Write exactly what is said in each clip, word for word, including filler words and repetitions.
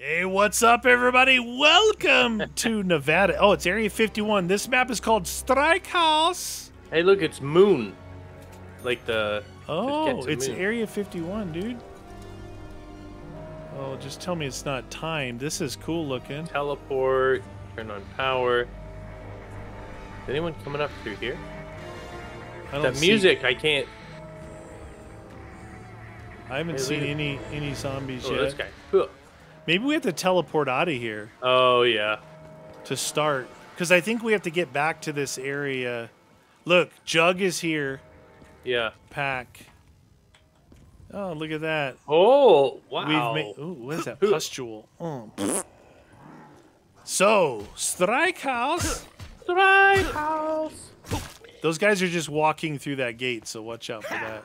Hey, what's up, everybody? Welcome to Nevada. Oh, it's Area fifty-one. This map is called Strike House. Hey, look, it's Moon. Like the... Oh, it's moon. Area fifty-one, dude. Oh, just tell me it's not timed. This is cool looking. Teleport, turn on power. Is anyone coming up through here? I don't the music, see... I can't... I haven't hey, seen at... any any zombies oh, yet. Oh, this guy. Cool. Maybe we have to teleport out of here. Oh, yeah. To start. Because I think we have to get back to this area. Look, Jug is here. Yeah. Pack. Oh, look at that. Oh, wow. We've made, ooh, what is that? Pustule. Oh. So, Strike House. Strike House. Those guys are just walking through that gate, so watch out for that.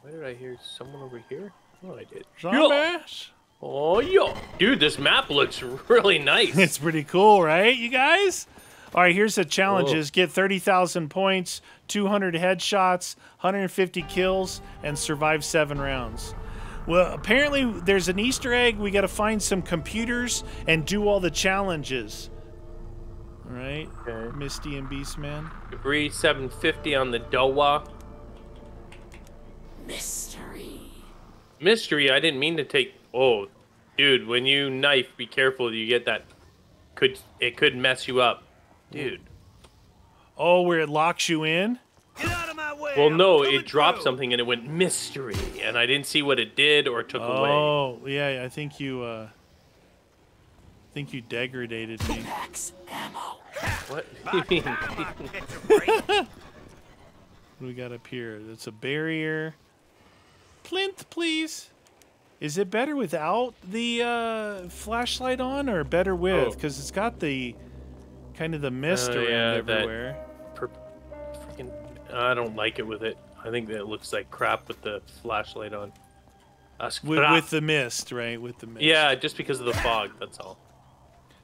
Why did I hear someone over here? Oh, I did. Zombies. Oh, yo. Dude, this map looks really nice. It's pretty cool, right, you guys? All right, here's the challenges. Whoa. Get thirty thousand points, two hundred headshots, one hundred fifty kills, and survive seven rounds. Well, apparently there's an Easter egg. We got to find some computers and do all the challenges. All right. Okay. Misty and Beastman. Debris seven fifty on the Dowa. Mystery. Mystery, I didn't mean to take... Oh, dude, when you knife, be careful. You get that... Could It could mess you up. Dude. Oh, where it locks you in? Get out of my way! Well, no, it dropped through. Something and it went mystery. And I didn't see what it did or took oh, away. Oh, yeah, I think you, uh... I think you degradated me. Max ammo. What do you mean? What do we got up here? That's a barrier. Plinth, please. Is it better without the uh, flashlight on or better with? Because oh. it's got the kind of the mist uh, around yeah, everywhere. Per freaking, I don't like it with it. I think that it looks like crap with the flashlight on. With, with the mist, right? With the mist. Yeah, just because of the fog. That's all.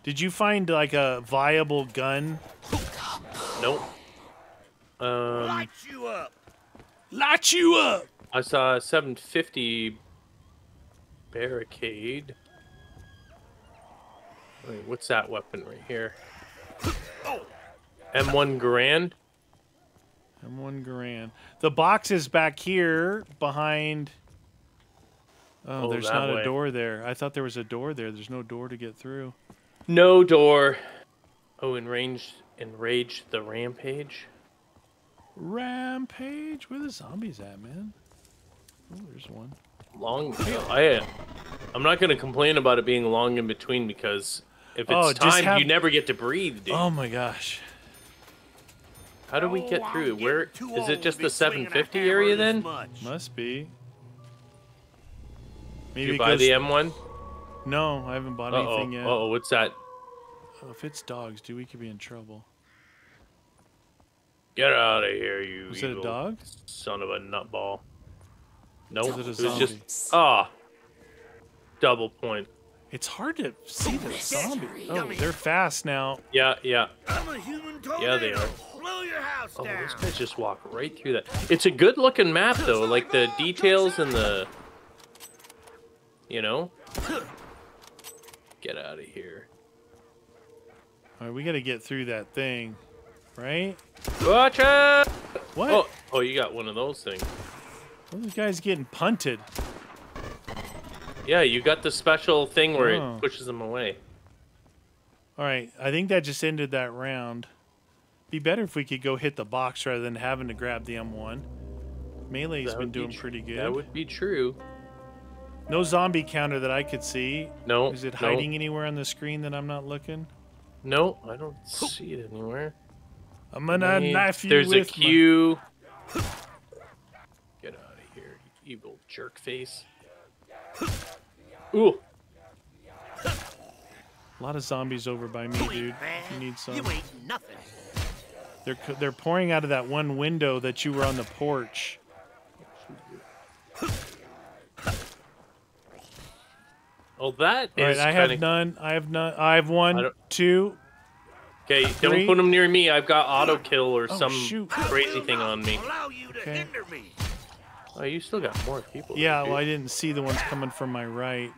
Did you find like a viable gun? Nope. Um, Light you up. Light you up. I saw a seven fifty barricade. Wait, what's that weapon right here? Oh. M one Garand? M one Garand. The box is back here behind... Oh, oh there's not way. a door there. I thought there was a door there. There's no door to get through. No door. Oh, enrage, enrage the rampage. Rampage? Where the zombies at, man? Oh, there's one. Long. I, I'm not going to complain about it being long in between because if it's oh, time, have... you never get to breathe, dude. Oh, my gosh. How do we get oh, through? Where is it just the seven fifty area then? Much. Must be. Maybe Did you buy the M one? No, I haven't bought uh -oh. anything yet. Uh oh, what's that? Oh, if it's dogs, dude, we could be in trouble. Get out of here, you Was evil it a dog? Son of a nutball. No, nope. it, it was zombie? just ah, oh, double point. It's hard to see the zombie. Oh, they're fast now. Yeah, yeah. I'm a human yeah, they are. Blow your house oh, down. Those guys just walk right through that. It's a good-looking map though, like the details and the, you know. Get out of here. All right, we gotta get through that thing, right? Watch out! What? Oh, oh, you got one of those things. Those guys getting punted. Yeah, you got the special thing where oh. it pushes them away. All right, I think that just ended that round. Be better if we could go hit the box rather than having to grab the M one. Melee's been doing pretty good. That would be true. No zombie counter that I could see. No. Is it hiding no. anywhere on the screen that I'm not looking? No, I don't see it anywhere. I'm gonna Wait, knife you there's with a Q. My... Get out of here, you evil jerk face. Ooh. A lot of zombies over by me, dude. You need some. You ain't nothing. They're they're pouring out of that one window that you were on the porch. Well, that All is. Right, I have of... none. I have none. I have one, I two. Okay, don't Three. put them near me. I've got auto kill or oh, some shoot. crazy thing on me. Okay. Oh, you still got more people. Yeah, there, well, I didn't see the ones coming from my right.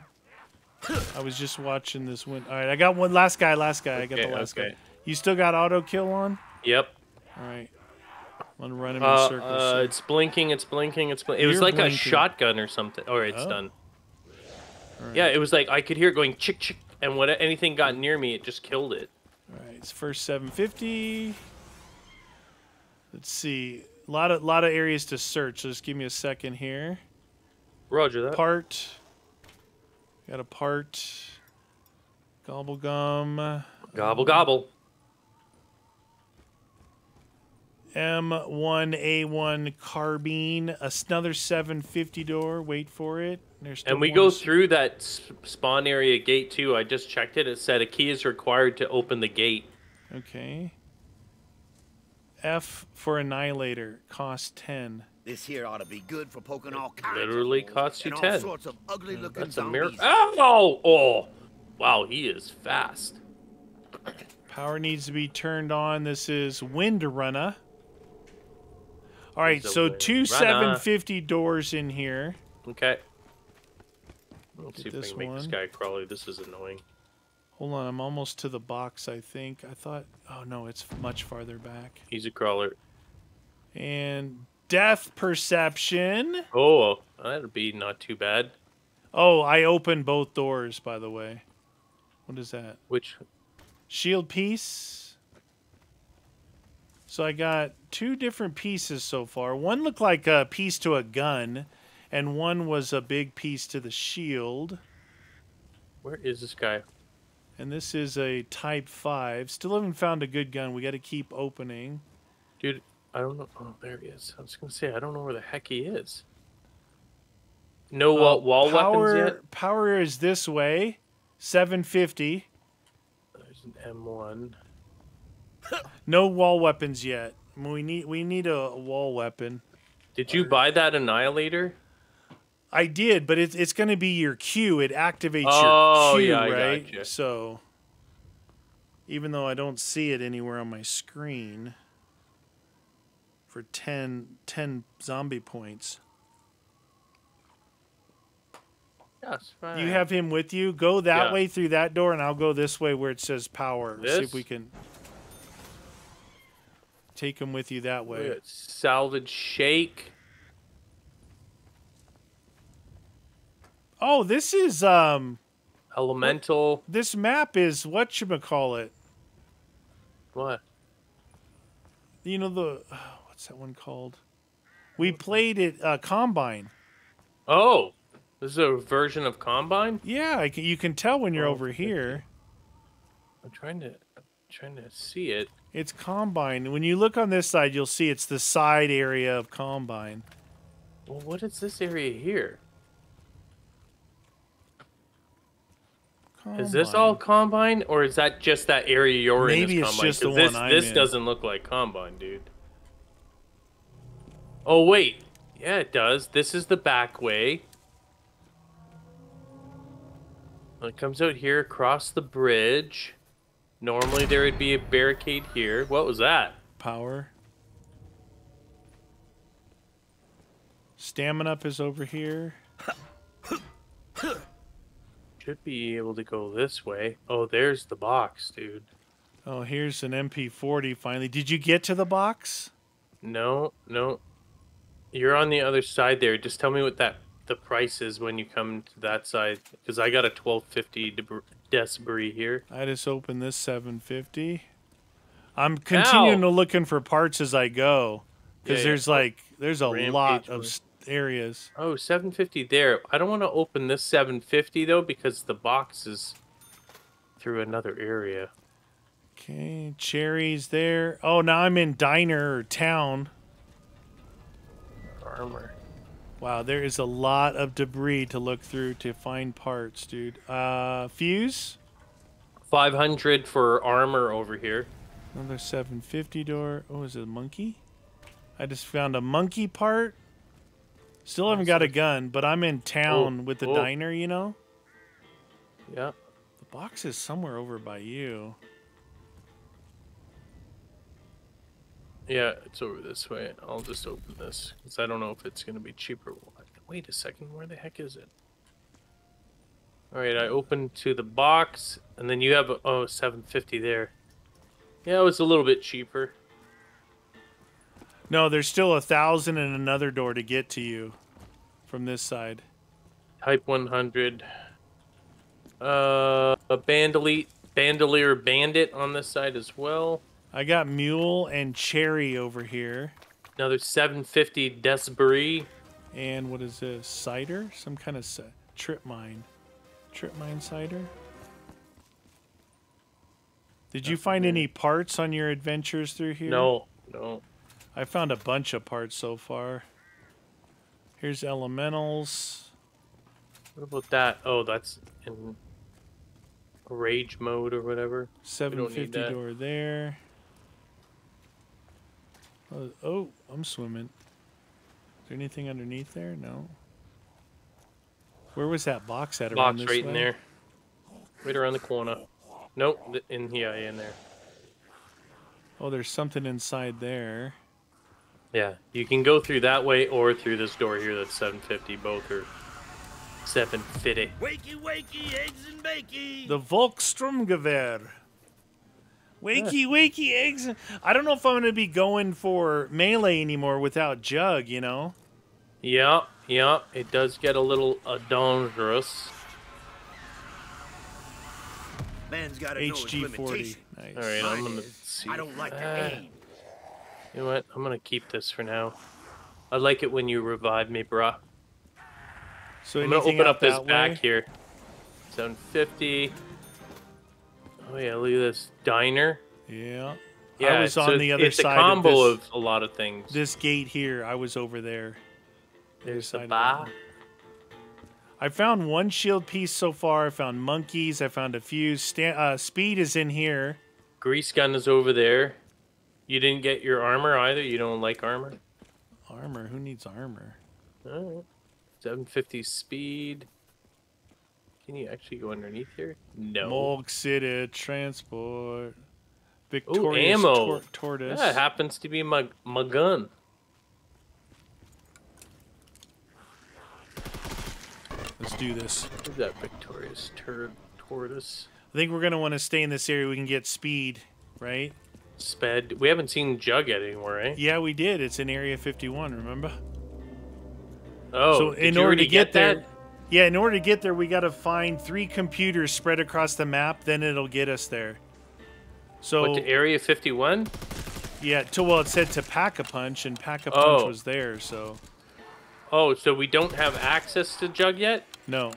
I was just watching this win. All right, I got one last guy. Last guy. Okay, I got the last okay. guy. You still got auto kill on? Yep. All right. I'm gonna run him in uh, circles. Uh, so. It's blinking. It's blinking. It's blinking. It was like blinking. a shotgun or something. All right, it's oh. done. All right. Yeah, it was like I could hear it going chick chick, and when anything got near me, it just killed it. All right, it's first seven fifty. Let's see. A lot of lot of areas to search. So just give me a second here. Roger that. Part. Got a part. Gobble gum. Gobble gobble. M one A one carbine. Another seven fifty door. Wait for it. There's and we go through that spawn area gate too. I just checked it. It said a key is required to open the gate. Okay. F for Annihilator. Cost ten. This here ought to be good for poking all kinds. Literally costs you ten. Sorts of ugly looking That's a miracle. Oh, oh, wow, he is fast. Power needs to be turned on. This is Windrunner. All right, There's so two runner. seven fifty doors in here. Okay. Let's see if we can make one. This guy crawly. This is annoying. Hold on, I'm almost to the box, I think. I thought, oh no, it's much farther back. He's a crawler. And. Death perception. Oh, that'd be not too bad. Oh, I opened both doors, by the way. What is that? Which? Shield piece. So I got two different pieces so far. One looked like a piece to a gun, and one was a big piece to the shield. Where is this guy? And this is a Type five. Still haven't found a good gun. We got to keep opening. Dude. I don't know. Oh, there he is. I was going to say, I don't know where the heck he is. No uh, wall power, weapons yet? Power is this way. seven fifty. There's an M one. No wall weapons yet. We need we need a wall weapon. Did you buy that Annihilator? I did, but it's, it's going to be your Q. It activates oh, your Q, yeah, right? Gotcha. So, even though I don't see it anywhere on my screen... For ten, ten zombie points. That's right. You have him with you. Go that yeah. way through that door, and I'll go this way where it says power. This? See if we can take him with you that way. Salvage shake. Oh, this is um. elemental. What, this map is whatchamacallit. What? You know the. What's that one called? We played it uh, Combine. Oh, this is a version of Combine. Yeah, I can, you can tell when you're oh, over here. I'm trying to, I'm trying to see it. It's Combine. When you look on this side, you'll see it's the side area of Combine. Well, what is this area here? Combine. Is this all Combine, or is that just that area you're Maybe in? Maybe it's Combine? Just the this, one I'm This in. Doesn't look like Combine, dude. Oh, wait. Yeah, it does. This is the back way. It comes out here across the bridge. Normally, there would be a barricade here. What was that? Power. Stamin-Up is over here. Should be able to go this way. Oh, there's the box, dude. Oh, here's an M P forty, finally. Did you get to the box? No, no. You're on the other side there. Just tell me what that the price is when you come to that side, because I got a twelve fifty Desbury here. I just opened this seven fifty. I'm continuing Ow. to looking for parts as I go, because yeah, yeah. there's like there's a Rampage lot of work. areas. Oh, seven fifty there. I don't want to open this seven fifty though, because the box is through another area. Okay, cherries there. Oh, now I'm in diner or town. Armor. Wow, there is a lot of debris to look through to find parts, dude. Uh, fuse? five hundred for armor over here. Another seven fifty door. Oh, is it a monkey? I just found a monkey part. Still haven't got a gun, but I'm in town oh, with the oh. diner, you know? Yeah. The box is somewhere over by you. Yeah, it's over this way. I'll just open this, because I don't know if it's going to be cheaper. Wait a second, where the heck is it? All right, I opened to the box, and then you have a, oh, seven fifty there. Yeah, it was a little bit cheaper. No, there's still a thousand and another door to get to you from this side. Type one hundred. Uh, a bandolier, bandolier bandit on this side as well. I got mule and cherry over here. Another seven fifty Desbury. And what is this? Cider? Some kind of trip mine. Trip mine cider? Did That's you find weird. any parts on your adventures through here? No, no. I found a bunch of parts so far. Here's elementals. What about that? Oh, that's in rage mode or whatever. seven fifty door there. Oh, oh, I'm swimming. Is there anything underneath there? No. Where was that box at? Box right in there. Right around the corner. Nope, in here, in there. Oh, there's something inside there. Yeah, you can go through that way or through this door here that's seven fifty. Both are seven fifty. Wakey, wakey, eggs and bakey. The Volksstromgewehr. Wakey, yeah. wakey, eggs. I don't know if I'm going to be going for melee anymore without Jug, you know? Yeah, yeah. It does get a little uh, dangerous. Man's got to know his limitations. Nice. All right, I'm going to see. I don't like that. Uh, You know what? I'm gonna keep this for now. I like it when you revive me, brah. So I'm gonna open up, up this back here. seven fifty. Oh yeah, look at this diner. Yeah. Yeah. I was on the other side. It's a combo of a lot of things. This gate here, I was over there. There's a bar. I found one shield piece so far. I found monkeys. I found a fuse. St uh, speed is in here. Grease gun is over there. You didn't get your armor either? You don't like armor? Armor? Who needs armor? All right. seven fifty speed. Can you actually go underneath here? No. Mulk City Transport. Victorious Ooh, ammo. Tor tortoise. That happens to be my, my gun. Let's do this. What is that Victorious tur Tortoise? I think we're going to want to stay in this area. We can get speed, right? Sped. We haven't seen Jug anywhere, right? Yeah, we did. It's in Area fifty-one, remember? Oh, so in order to get, get there, that? yeah, in order to get there, we got to find three computers spread across the map. Then it'll get us there. So what, to Area fifty-one? Yeah. To well, it said to Pack-a-Punch, and Pack-a-Punch oh. was there. So. Oh, so we don't have access to Jug yet? No.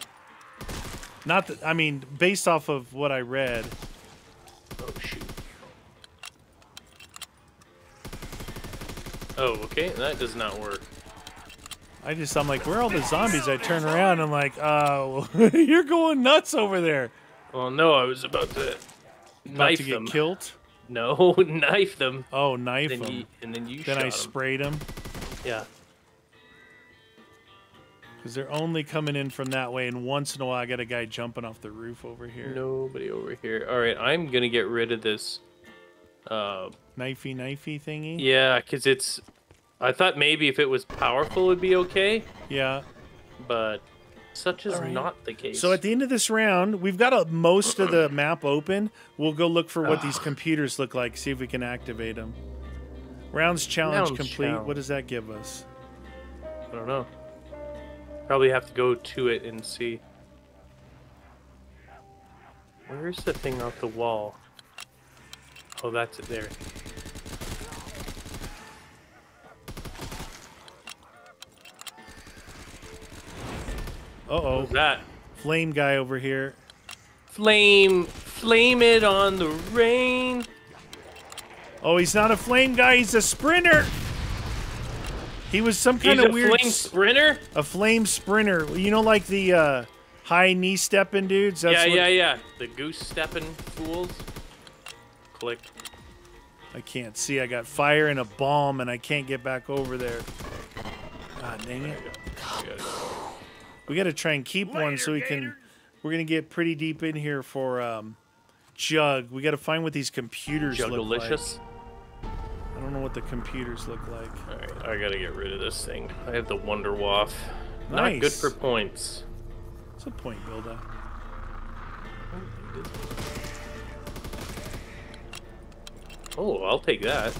Not that. I mean, based off of what I read. Oh shoot. Oh, okay, that does not work. I just, I'm like, where are all the zombies? I turn around and I'm like, oh, you're going nuts over there. Well, no, I was about to about knife to get them. Killed? No, knife them. Oh, knife then them. You, and then you then shot Then I them. sprayed them. Yeah. Because they're only coming in from that way, and once in a while I got a guy jumping off the roof over here. Nobody over here. All right, I'm going to get rid of this... Uh, knifey knifey thingy. Yeah, because it's I thought maybe if it was powerful it would be okay. Yeah, but such is right. not the case. So at the end of this round we've got a, most of the map open. We'll go look for what these computers look like, see if we can activate them. Rounds challenge Round complete. Challenge. What does that give us? I don't know. Probably have to go to it and see. Where's the thing off the wall? Oh, that's it there. Uh-oh. That flame guy over here. Flame. Flame it on the rain. Oh, he's not a flame guy. He's a sprinter. He was some kind he's of a weird... flame sprinter? A flame sprinter. You know, like the uh, high knee stepping dudes? That's yeah, what... yeah, yeah. The goose stepping fools. Click. I can't see. I got fire and a bomb, and I can't get back over there. God dang it. We got to try and keep Later, one so we can... Gator. We're going to get pretty deep in here for um, Jug. We got to find what these computers Jug look delicious. like. I don't know what the computers look like. All right, I got to get rid of this thing. I have the Wonder Waff. Nice. Not good for points. It's a point builder. Oh, I'll take that.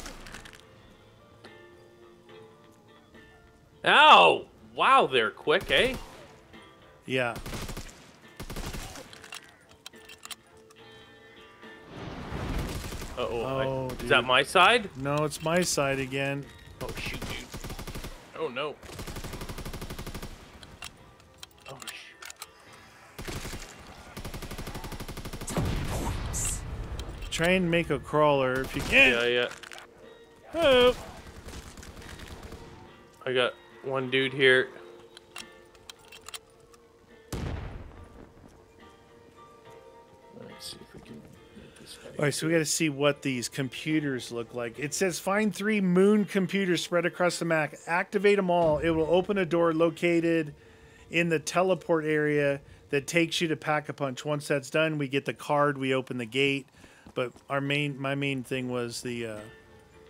Ow! Wow, they're quick, eh? Yeah. Uh oh. Oh, I, is that my side? No, it's my side again. Oh, shoot, dude. Oh, no. Oh, shoot. Try and make a crawler if you can. Yeah, yeah. Oh. I got one dude here. Let's see if we can make this guy. All right, so we got to see what these computers look like. It says find three moon computers spread across the map. Activate them all. It will open a door located in the teleport area that takes you to Pack-a-Punch. Once that's done, we get the card. We open the gate. But our main, my main thing was the uh,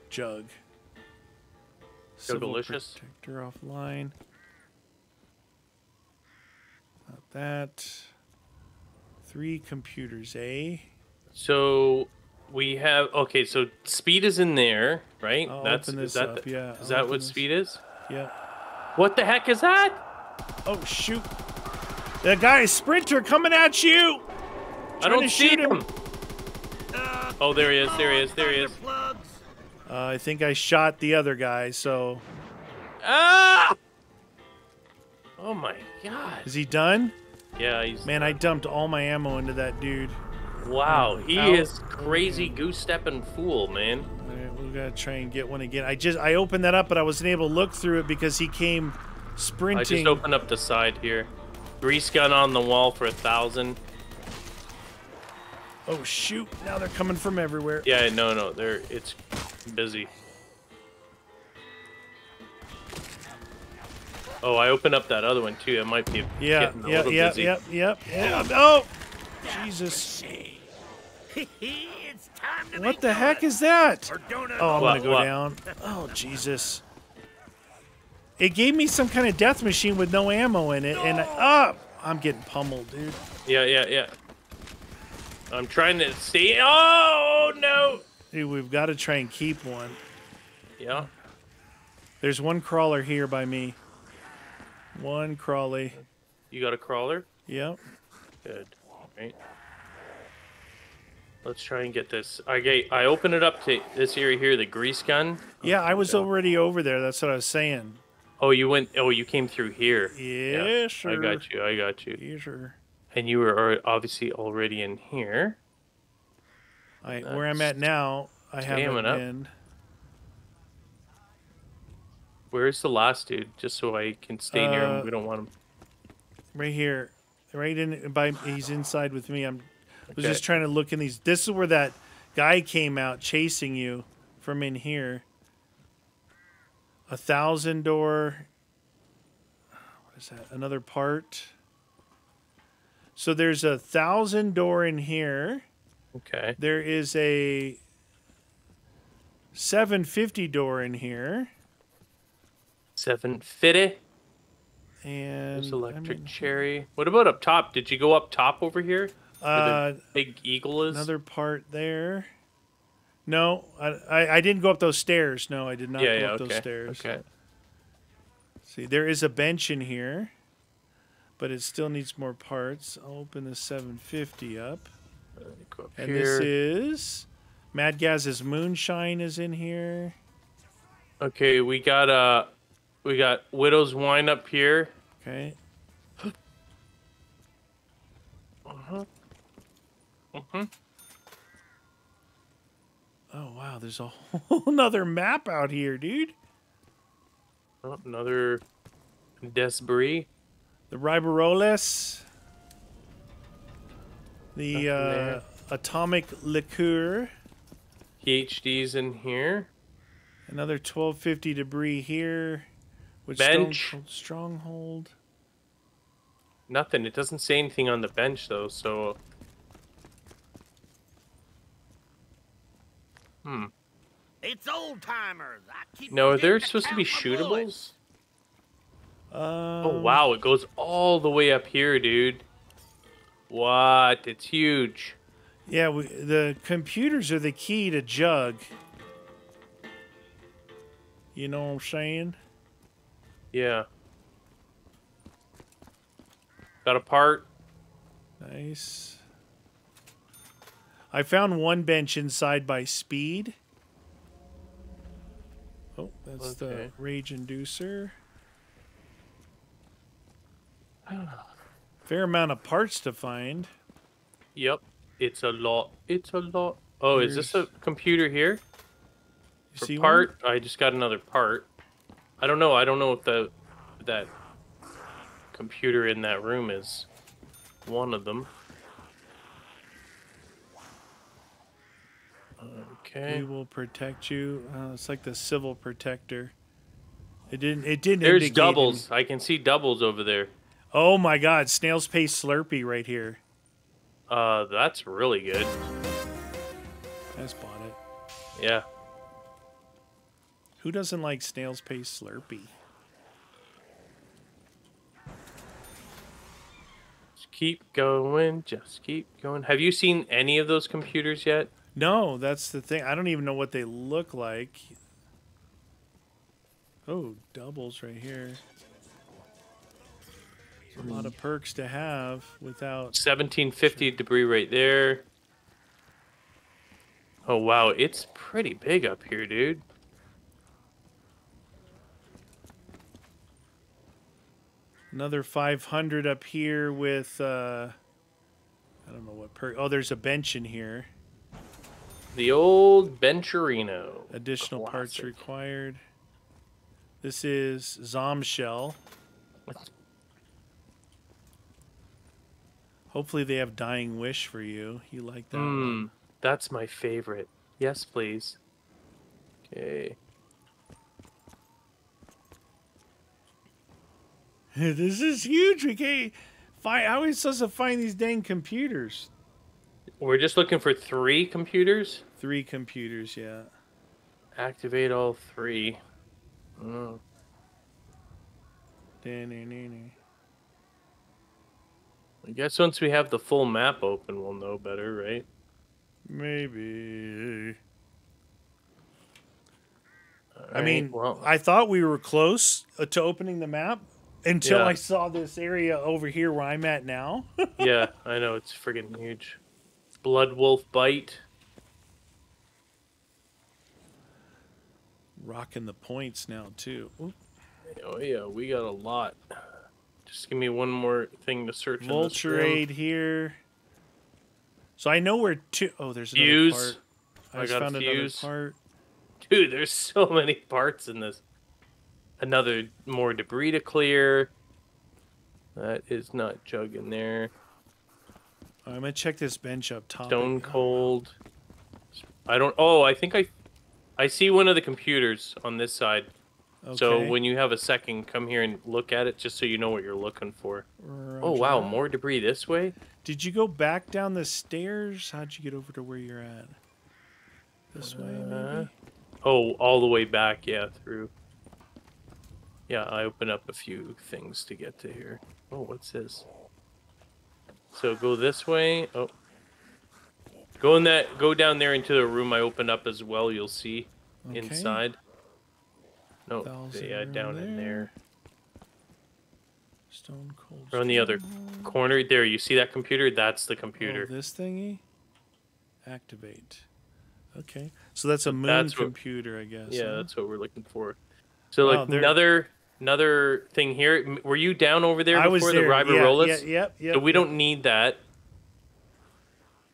jug. So delicious. Protector offline. Not that. Three computers, eh? So we have okay. So speed is in there, right? I'll That's open this is that. Up, the, yeah. Is I'll that what this. Speed is? Yeah. What the heck is that? Oh shoot! The guy is sprinter coming at you. I don't to see shoot him. him. Uh, oh, there he is. There he is. There he is. Uh, I think I shot the other guy, so... Ah! Oh my god. Is he done? Yeah, he's... Man, done. I dumped all my ammo into that dude. Wow, um, he out. is crazy goose-stepping fool, man. All right, we gotta try and get one again. I just, I opened that up, but I wasn't able to look through it because he came sprinting. I just opened up the side here. Grease gun on the wall for a thousand. Oh, shoot. Now they're coming from everywhere. Yeah, no, no, they're... It's... busy. Oh, I opened up that other one too. It might be yeah, getting a yeah, little yeah, busy. Yep, yep, yep, yep. Oh, Jesus! It's time to what the heck is that? Oh, I'm what, gonna go what? down. Oh, Jesus! It gave me some kind of death machine with no ammo in it, no. and I, oh, I'm getting pummeled, dude. Yeah, yeah, yeah. I'm trying to see. Oh no! Dude, we've got to try and keep one. Yeah. There's one crawler here by me. One crawly. You got a crawler? Yep. Good. All right. Let's try and get this. I get, I open it up to this area here, the grease gun. Yeah, I was already over there. That's what I was saying. Oh, you went. Oh, you came through here. Yeah, yeah. sure. I got you. I got you. Yeah, sure. And you were obviously already in here. I, where I'm at now, I haven't been. Where's the last dude? Just so I can stay uh, near him. We don't want him. Right here, right in. By he's inside with me. I'm. I was okay. just trying to look in these. This is where that guy came out chasing you from in here. A thousand door. What is that? Another part. So there's a thousand door in here. Okay. There is a seven fifty door in here. seven fifty. And there's electric I mean, cherry. What about up top? Did you go up top over here? Uh, the big eagle is another part there. No, I, I I didn't go up those stairs. No, I did not yeah, go yeah, up okay. those stairs. Okay. See, there is a bench in here, but it still needs more parts. I'll open the seven fifty up. And here. This is Madgaz's moonshine is in here. Okay, we got uh we got Widow's Wine up here. Okay. uh huh. Uh huh. Oh wow, there's a whole another map out here, dude. Oh, another Desbury. The Riberoles. The uh, atomic liqueur. P H D's in here. Another twelve fifty debris here. Which bench. Stronghold. Nothing. It doesn't say anything on the bench, though, so... Hmm. It's old timers. I keep no, are there supposed to be shootables? Um... Oh, wow. It goes all the way up here, dude. What? It's huge. Yeah, we, the computers are the key to Jug. You know what I'm saying? Yeah. Got a part. Nice. I found one bench inside by Speed. Oh, that's okay. The Rage Inducer. Fair amount of parts to find. Yep. It's a lot. It's a lot. Oh, Here's... is this a computer here? You see part? One? I just got another part. I don't know. I don't know if the that computer in that room is one of them. Okay. We will protect you. Uh, it's like the Civil Protector. It didn't. It didn't. There's doubles. Any... I can see doubles over there. Oh my God! Snail's Pace Slurpee right here. Uh, that's really good. I just bought it. Yeah. Who doesn't like Snail's Pace Slurpee? Just keep going. Just keep going. Have you seen any of those computers yet? No, that's the thing. I don't even know what they look like. Oh, doubles right here. There's a lot of perks to have without... seventeen fifty debris right there. Oh, wow. It's pretty big up here, dude. Another five hundred up here with... Uh, I don't know what perk... Oh, there's a bench in here. The old Bencherino. Additional Classic. Parts required. This is Zom Shell. Hopefully they have Dying Wish for you. You like that mm, one. That's my favorite. Yes, please. Okay. This is huge. We can't find, how are we supposed to find these dang computers? We're just looking for three computers? Three computers, yeah. Activate all three. Oh. I guess once we have the full map open, we'll know better, right? Maybe. All right, I mean, well. I thought we were close to opening the map until yeah. I saw this area over here where I'm at now. Yeah, I know. It's friggin' huge. Blood Wolf Bite. Rocking the points now, too. Ooh. Oh, yeah, we got a lot. Just give me one more thing to search. Vulture Aid here. So I know where two... Oh, there's another fuse. part. I, I just found fuse. another part. Dude, there's so many parts in this. Another more debris to clear. That is not Jug in there. I'm gonna check this bench up top. Stone Cold. I don't. Oh, I think I, I see one of the computers on this side. Okay. So when you have a second, come here and look at it, just so you know what you're looking for. Right. Oh wow, more debris this way. Did you go back down the stairs? How'd you get over to where you're at? This uh, way, maybe. Oh, all the way back. Yeah, through. Yeah, I opened up a few things to get to here. Oh, what's this? So go this way. Oh, go in that. Go down there into the room I opened up as well. You'll see okay. inside. No, nope. yeah, down there. in there. Stone Cold. Or on the other cold. corner there. You see that computer? That's the computer. Oh, this thingy. Activate. Okay. So that's a moon that's computer, what, I guess. Yeah, huh? That's what we're looking for. So like oh, another. Another thing here. Were you down over there I before was there. the Riberolas? Yeah, yeah, yeah, yeah. So we yeah. don't need that.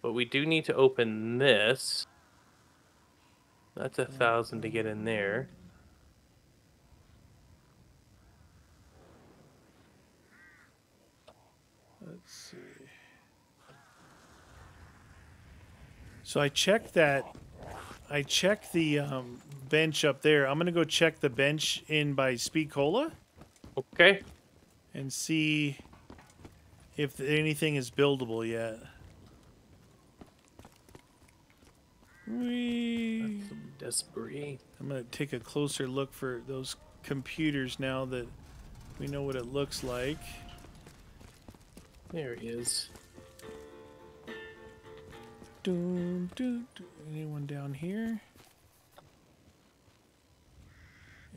But we do need to open this. That's a thousand to get in there. Let's see. So I checked that. I checked the... Um, bench up there. I'm gonna go check the bench in by Speed Cola. Okay. And see if anything is buildable yet. Wee. That's some desperate. I'm gonna take a closer look for those computers now that we know what it looks like. There it is. Doom, doom, doom. Anyone down here?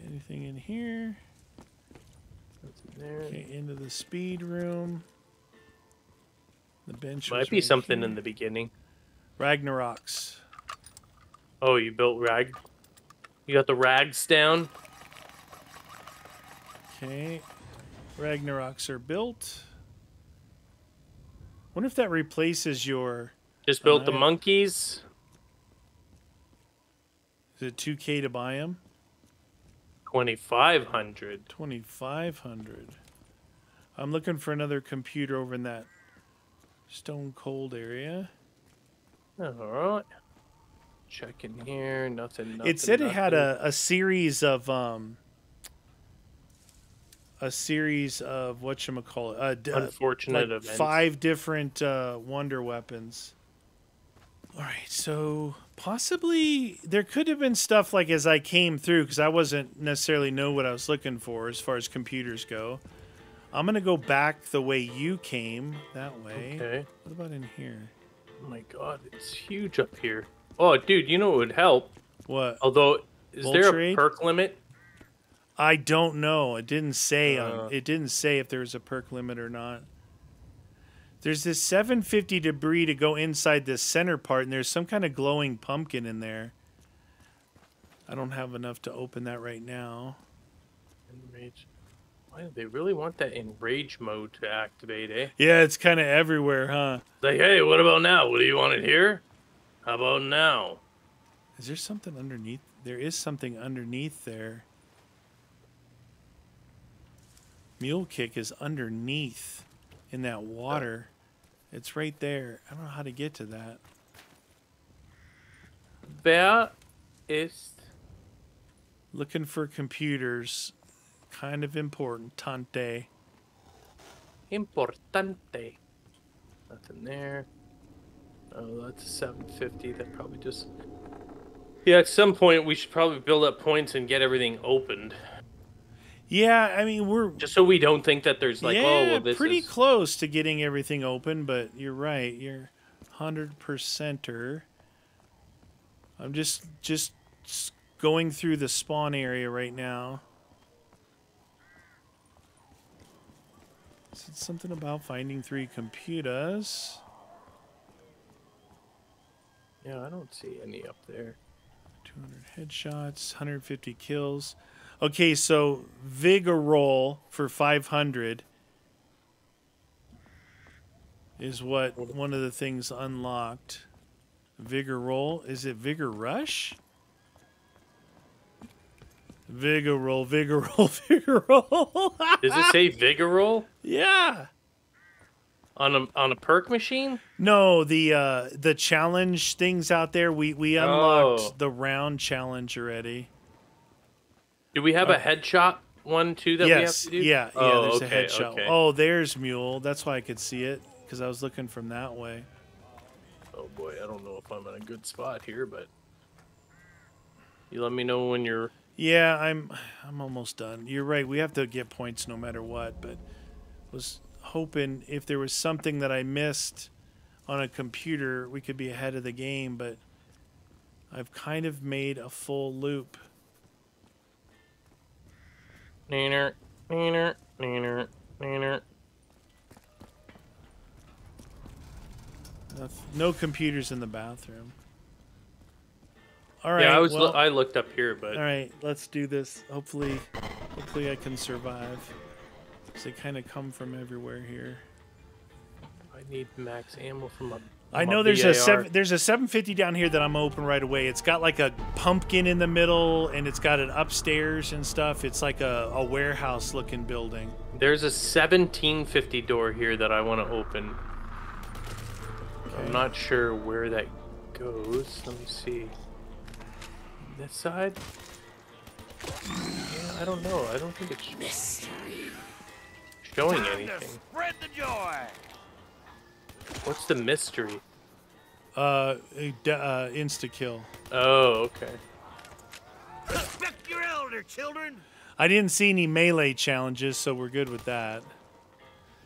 Anything in here? Nothing there. Okay, into the speed room. The bench might be something in the beginning. Ragnarok's. Oh, you built rag. You got the rags down. Okay, Ragnarok's are built. Wonder if that replaces your. Just built uh, the monkeys. Is it two K to buy them? twenty-five hundred. twenty-five hundred. I'm looking for another computer over in that stone cold area. All right. Check in here. Nothing. nothing it said nothing. It had a, a series of um. A series of whatchamacallit. Uh, Unfortunate like events. Five different uh, wonder weapons. All right, so possibly there could have been stuff like as I came through, because I wasn't necessarily know what I was looking for as far as computers go. I'm going to go back the way you came, that way. Okay. What about in here? Oh, my God, it's huge up here. Oh, dude, you know what would help? What? Although, is there a perk limit? I don't know. It didn't say. Uh, on, it didn't say if there was a perk limit or not. There's this seven fifty debris to go inside this center part, and there's some kind of glowing pumpkin in there. I don't have enough to open that right now. Enrage. Why do they really want that enrage mode to activate, eh? Yeah, it's kind of everywhere, huh? Like, hey, what about now? What do you want it here? How about now? Is there something underneath? There is something underneath there. Mule Kick is underneath. In that water, oh. It's right there. I don't know how to get to that. Where is? Looking for computers, kind of important. Tante. Importante. Nothing there. Oh, that's a seven fifty. That probably just. Yeah, at some point we should probably build up points and get everything opened. Yeah, I mean, we're... Just so we don't think that there's like, yeah, oh, well, this pretty is... close to getting everything open, but you're right. You're one hundred percenter. I'm just just going through the spawn area right now. Is it something about finding three computers? Yeah, I don't see any up there. two hundred headshots, one hundred fifty kills. Okay, so Vigoroll for five hundred is what one of the things unlocked. Vigoroll. Is it Vigor Rush? Vigoroll, Vigoroll, Vigoroll. Does it say Vigoroll? Yeah. On a on a perk machine? No, the uh, the challenge things out there. We we unlocked oh. the round challenge already. Do we have uh, a headshot one, too, that yes, we have to do? Yeah, oh, yeah, there's okay, a headshot. Okay. Oh, there's Mule. That's why I could see it, because I was looking from that way. Oh, boy, I don't know if I'm in a good spot here, but you let me know when you're... Yeah, I'm I'm almost done. You're right. We have to get points no matter what, but was hoping if there was something that I missed on a computer, we could be ahead of the game, but I've kind of made a full loop. Neener, neener, neener, neener. No computers in the bathroom. All right. Yeah, I was. Well, I looked up here, but. All right, let's do this. Hopefully, hopefully I can survive. Cause they kind of come from everywhere here. I need max ammo from up. I know there's a seven, there's a seven fifty down here that I'm open right away. It's got like a pumpkin in the middle, and it's got it upstairs and stuff. It's like a, a warehouse-looking building. There's a seventeen fifty door here that I want to open. Okay. I'm not sure where that goes. Let me see. This side? Yeah, I don't know. I don't think it's mystery. Showing anything. Time to spread the joy. What's the mystery? Uh, uh insta-kill. Oh, okay. Respect your elder, children! I didn't see any melee challenges, so we're good with that.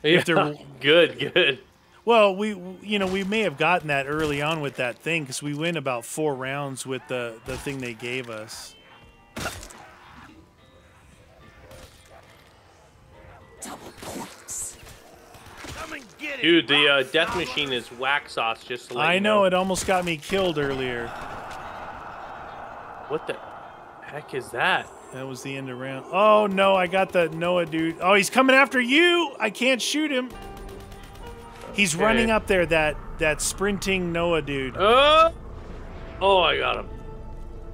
Yeah, if there... good, good. Well, we you know we may have gotten that early on with that thing because we win about four rounds with the the thing they gave us. Double points. Come and get it. Dude, the uh, death machine is whack sauce. Just to let I you know, know it almost got me killed earlier. What the heck is that? That was the end of round. Oh no, I got the Noah dude. Oh, he's coming after you. I can't shoot him. He's okay. Running up there, that that sprinting Noah dude. Oh, oh I got him.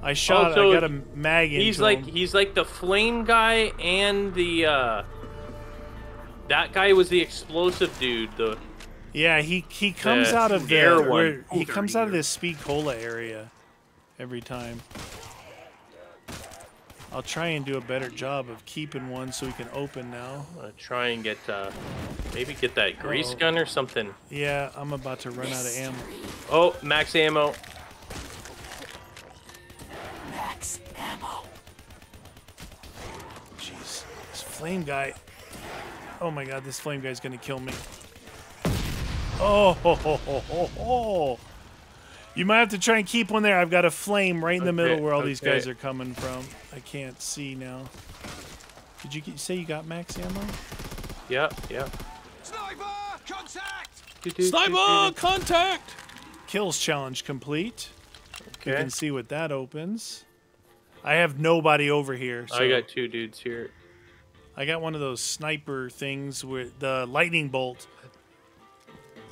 I shot. Oh, so I got a mag into He's like him. He's like the flame guy and the uh, that guy was the explosive dude. The yeah, he he comes out of there. Where, he comes out of this Speed Cola area every time. I'll try and do a better job of keeping one so we can open now. I'm gonna try and get, uh, maybe get that grease gun or something. Yeah, I'm about to run out of ammo. Oh, max ammo. Max ammo. Jeez, this flame guy. Oh my God, this flame guy's gonna kill me. Oh, ho, ho, ho, ho, ho. You might have to try and keep one there. I've got a flame right in the okay, middle where all okay. these guys are coming from. I can't see now. Did you say you got max ammo? Yeah, yeah. Sniper contact! Do, do, Sniper do, do, do. contact! Kills challenge complete. Okay. You can see what that opens. I have nobody over here. So I got two dudes here. I got one of those sniper things with the lightning bolt.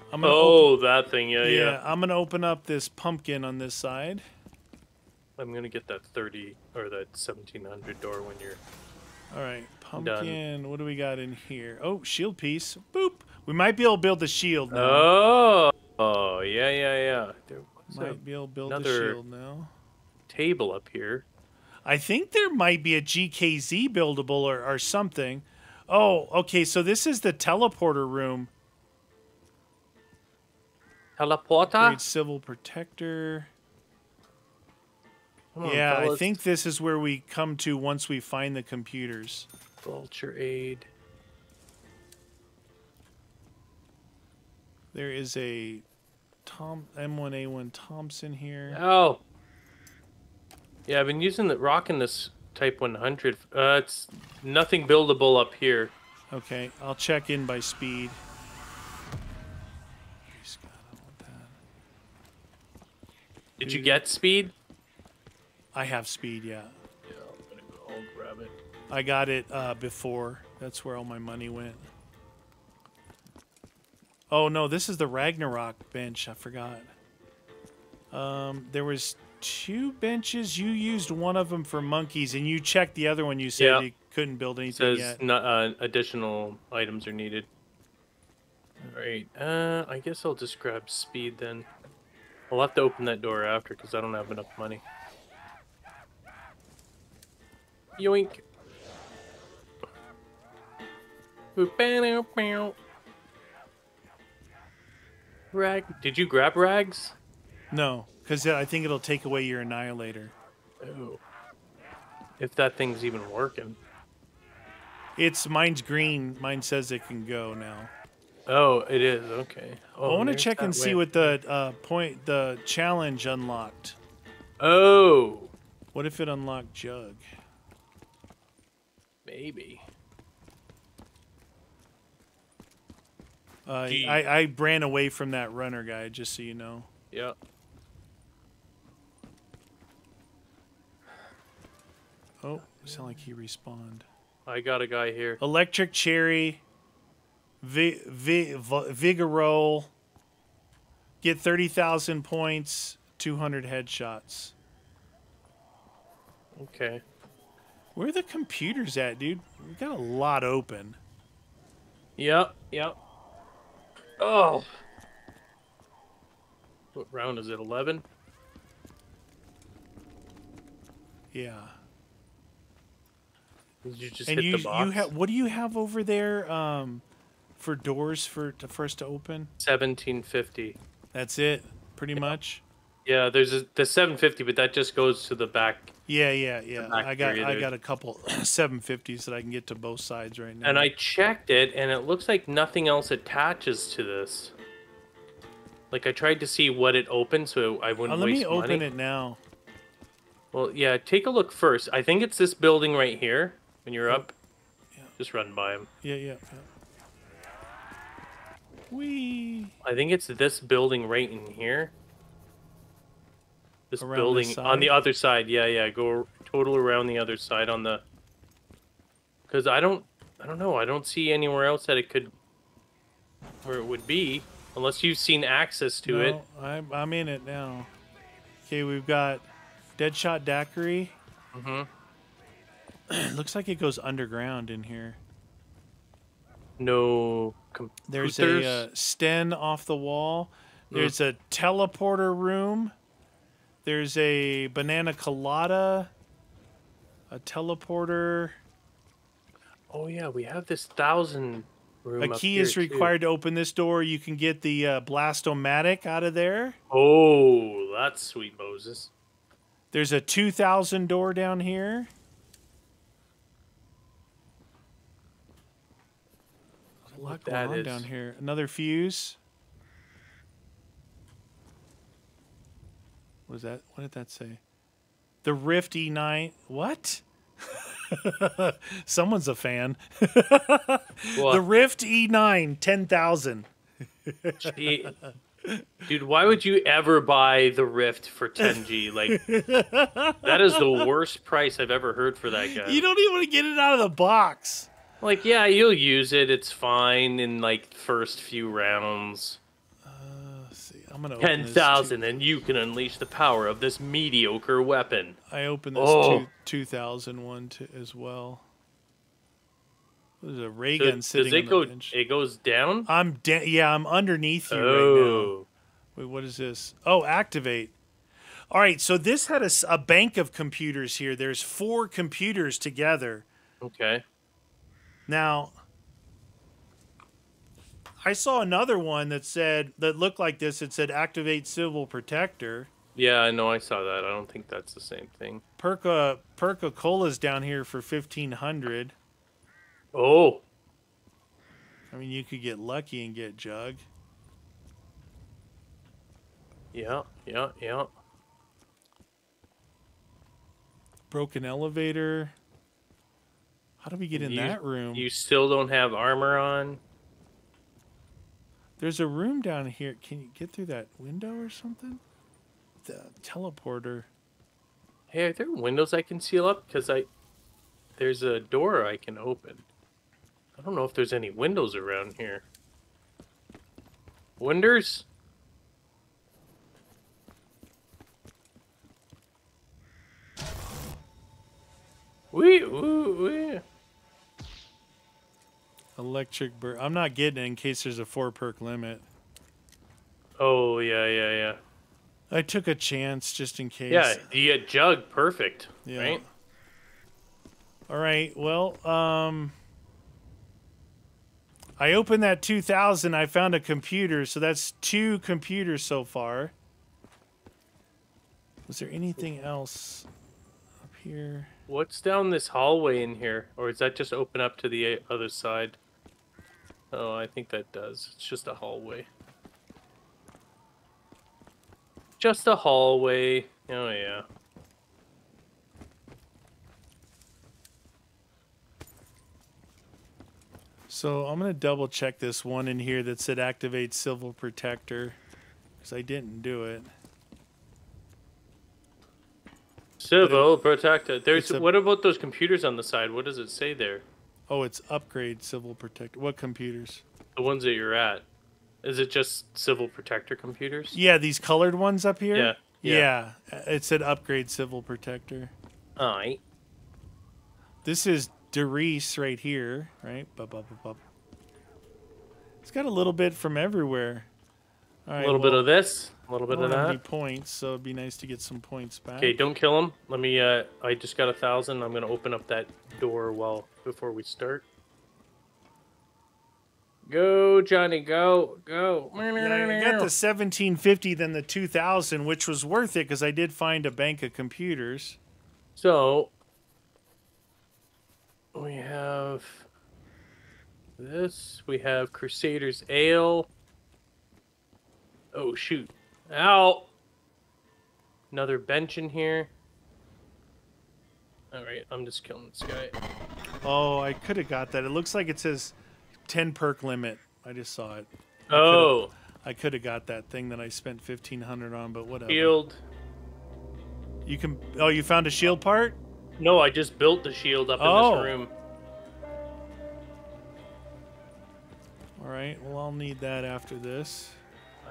I'm gonna oh, open, that thing, yeah, yeah, yeah. I'm going to open up this pumpkin on this side. I'm going to get that thirty or that seventeen hundred door when you're All right, pumpkin, done. What do we got in here? Oh, shield piece. Boop. We might be able to build the shield now. Oh, oh yeah, yeah, yeah. There might be able to build the shield now. Table up here. I think there might be a G K Z buildable or, or something. Oh, okay, so this is the teleporter room. Teleporter? Civil Protector. On, yeah, fellas. I think this is where we come to once we find the computers. Vulture Aid. There is a Tom M one A one Thompson here. Oh. Yeah, I've been using the rocking this Type one hundred. Uh, it's nothing buildable up here. Okay, I'll check in by speed. Did you get speed? I have speed, yeah. Yeah, I'm gonna go grab it. I got it uh, before. That's where all my money went. Oh no, this is the Ragnarok bench. I forgot. Um, there was two benches. You used one of them for monkeys, and you checked the other one. You said yeah. you couldn't build anything it says yet. Not, uh, additional items are needed. All right. Uh, I guess I'll just grab speed then. I'll have to open that door after because I don't have enough money. Yoink. Rag. Did you grab rags? No, because I think it'll take away your annihilator. Oh. If that thing's even working. It's mine's green. Mine says it can go now. Oh, it is okay. Oh, I want to check and see what the uh, point, the challenge unlocked. Oh, what if it unlocked Jug? Maybe. Uh, I I ran away from that runner guy, just so you know. Yeah. Oh, sound like he respawned. I got a guy here. Electric Cherry. V v Vigorol, get thirty thousand points, two hundred headshots. Okay. Where are the computers at, dude? We got a lot open. Yep, yep. Oh. What round is it, eleven? Yeah. Did you just and hit you, the box? You what do you have over there? Um... For doors for to first to open, seventeen fifty. That's it, pretty yeah. much. Yeah, there's a, the seven fifty, but that just goes to the back. Yeah, yeah, yeah. I got area. I got a couple seven fifties that I can get to both sides right now. And I checked it, and it looks like nothing else attaches to this. Like, I tried to see what it opened so I wouldn't oh, waste money. Let me open it now. Well, yeah, take a look first. I think it's this building right here. When you're up, yeah. Just run by him. Yeah, yeah, yeah. Whee! I think it's this building right in here. This around building this on the other side. Yeah, yeah, go total around the other side on the... Because I don't... I don't know. I don't see anywhere else that it could... Where it would be. Unless you've seen access to no, it. I'm, I'm in it now. Okay, we've got Deadshot Daiquiri. Mm-hmm. Looks like it goes underground in here. No computers. There's a uh, Sten off the wall. There's mm. a teleporter room. There's a banana colada. A teleporter. Oh, yeah, we have this thousand... A key is required too. To open this door. You can get the uh, Blast-O-Matic out of there. Oh, that's sweet, Moses. There's a two thousand door down here. There's a lot going on down here. Another fuse. What is that? What did that say? The Rift E nine. What? Someone's a fan. The Rift E nine ten thousand. Dude, why would you ever buy the Rift for ten G? Like, that is the worst price I've ever heard for that guy. You don't even want to get it out of the box. Like, yeah, you'll use it. It's fine in like first few rounds. Uh, let's see, I'm gonna open ten thousand, and you can unleash the power of this mediocre weapon. I opened this oh. two two thousand one to, as well. There's a ray gun so, sitting. Does it in go? The bench. It goes down. I'm yeah. I'm underneath you oh. right now. Wait, what is this? Oh, activate. All right. So this had a, a bank of computers here. There's four computers together. Okay. Now, I saw another one that said that looked like this. It said activate Civil Protector. Yeah, I know. I saw that. I don't think that's the same thing. Perca Perca Cola's down here for fifteen hundred. Oh. I mean, you could get lucky and get Jug. Yeah, yeah, yeah. Broken elevator. How do we get in you, that room? You still don't have armor on? There's a room down here. Can you get through that window or something? The teleporter. Hey, are there windows I can seal up? Because I... There's a door I can open. I don't know if there's any windows around here. Wonders? Wee, woo, wee. Electric bird. I'm not getting it in case there's a four perk limit. Oh, yeah, yeah, yeah. I took a chance just in case. Yeah, you get Jug perfect, yeah. right? All right, well, um... I opened that two thousand. I found a computer, so that's two computers so far. Was there anything else up here? What's down this hallway in here? Or is that just open up to the other side? Oh, I think that does. It's just a hallway. Just a hallway. Oh, yeah. So I'm going to double check this one in here that said activate Civil Protector because I didn't do it. Civil it, Protector. There's a, what about those computers on the side? What does it say there? Oh, it's upgrade Civil Protector. What computers? The ones that you're at. Is it just Civil Protector computers? Yeah, these colored ones up here? Yeah. Yeah, yeah. It said upgrade Civil Protector. All right. This is... Der Riese right here, right? Bup, bup, bup, bup. It's got a little bit from everywhere. All right, a little well, bit of this, a little bit of that. Any points, so it'd be nice to get some points back. Okay, don't kill him. Let me. Uh, I just got a thousand. I'm gonna open up that door well before we start. Go, Johnny, go, go. Yeah, I got the seventeen fifty, then the two thousand, which was worth it because I did find a bank of computers. So. We have this. We have Crusader's Ale. Oh, shoot. Ow! Another bench in here. Alright, I'm just killing this guy. Oh, I could have got that. It looks like it says ten perk limit. I just saw it. I oh. I could have got that thing that I spent fifteen hundred on, but whatever. Shield. You can... Oh, you found a shield part? No, I just built the shield up oh. in this room. Alright, well, I'll need that after this.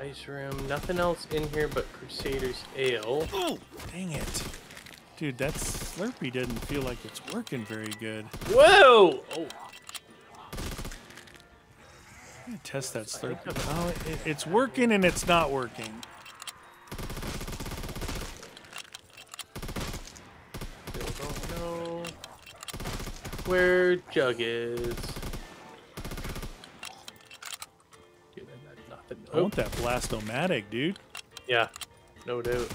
Ice room. Nothing else in here but Crusader's Ale. Oh, dang it. Dude, that Slurpee doesn't feel like it's working very good. Whoa! Oh. I'm gonna test that Slurpee. Oh, it, it's working and it's not working. Still don't know where Jug is. Dude, I, nothing. I want that Blast-O-Matic, dude. Yeah, no doubt.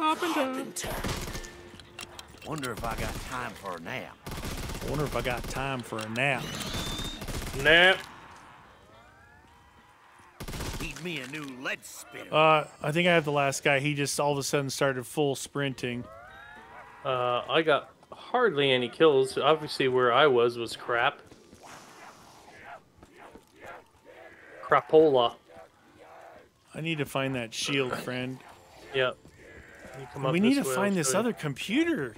Up and down. Wonder if I got time for a nap. Wonder if I got time for a nap. Nap. Need me a new lead spinner. Uh, I think I have the last guy. He just all of a sudden started full sprinting. Uh, I got hardly any kills. Obviously, where I was was crap. Crapola. I need to find that shield, friend. Yep. We need to find this other computer.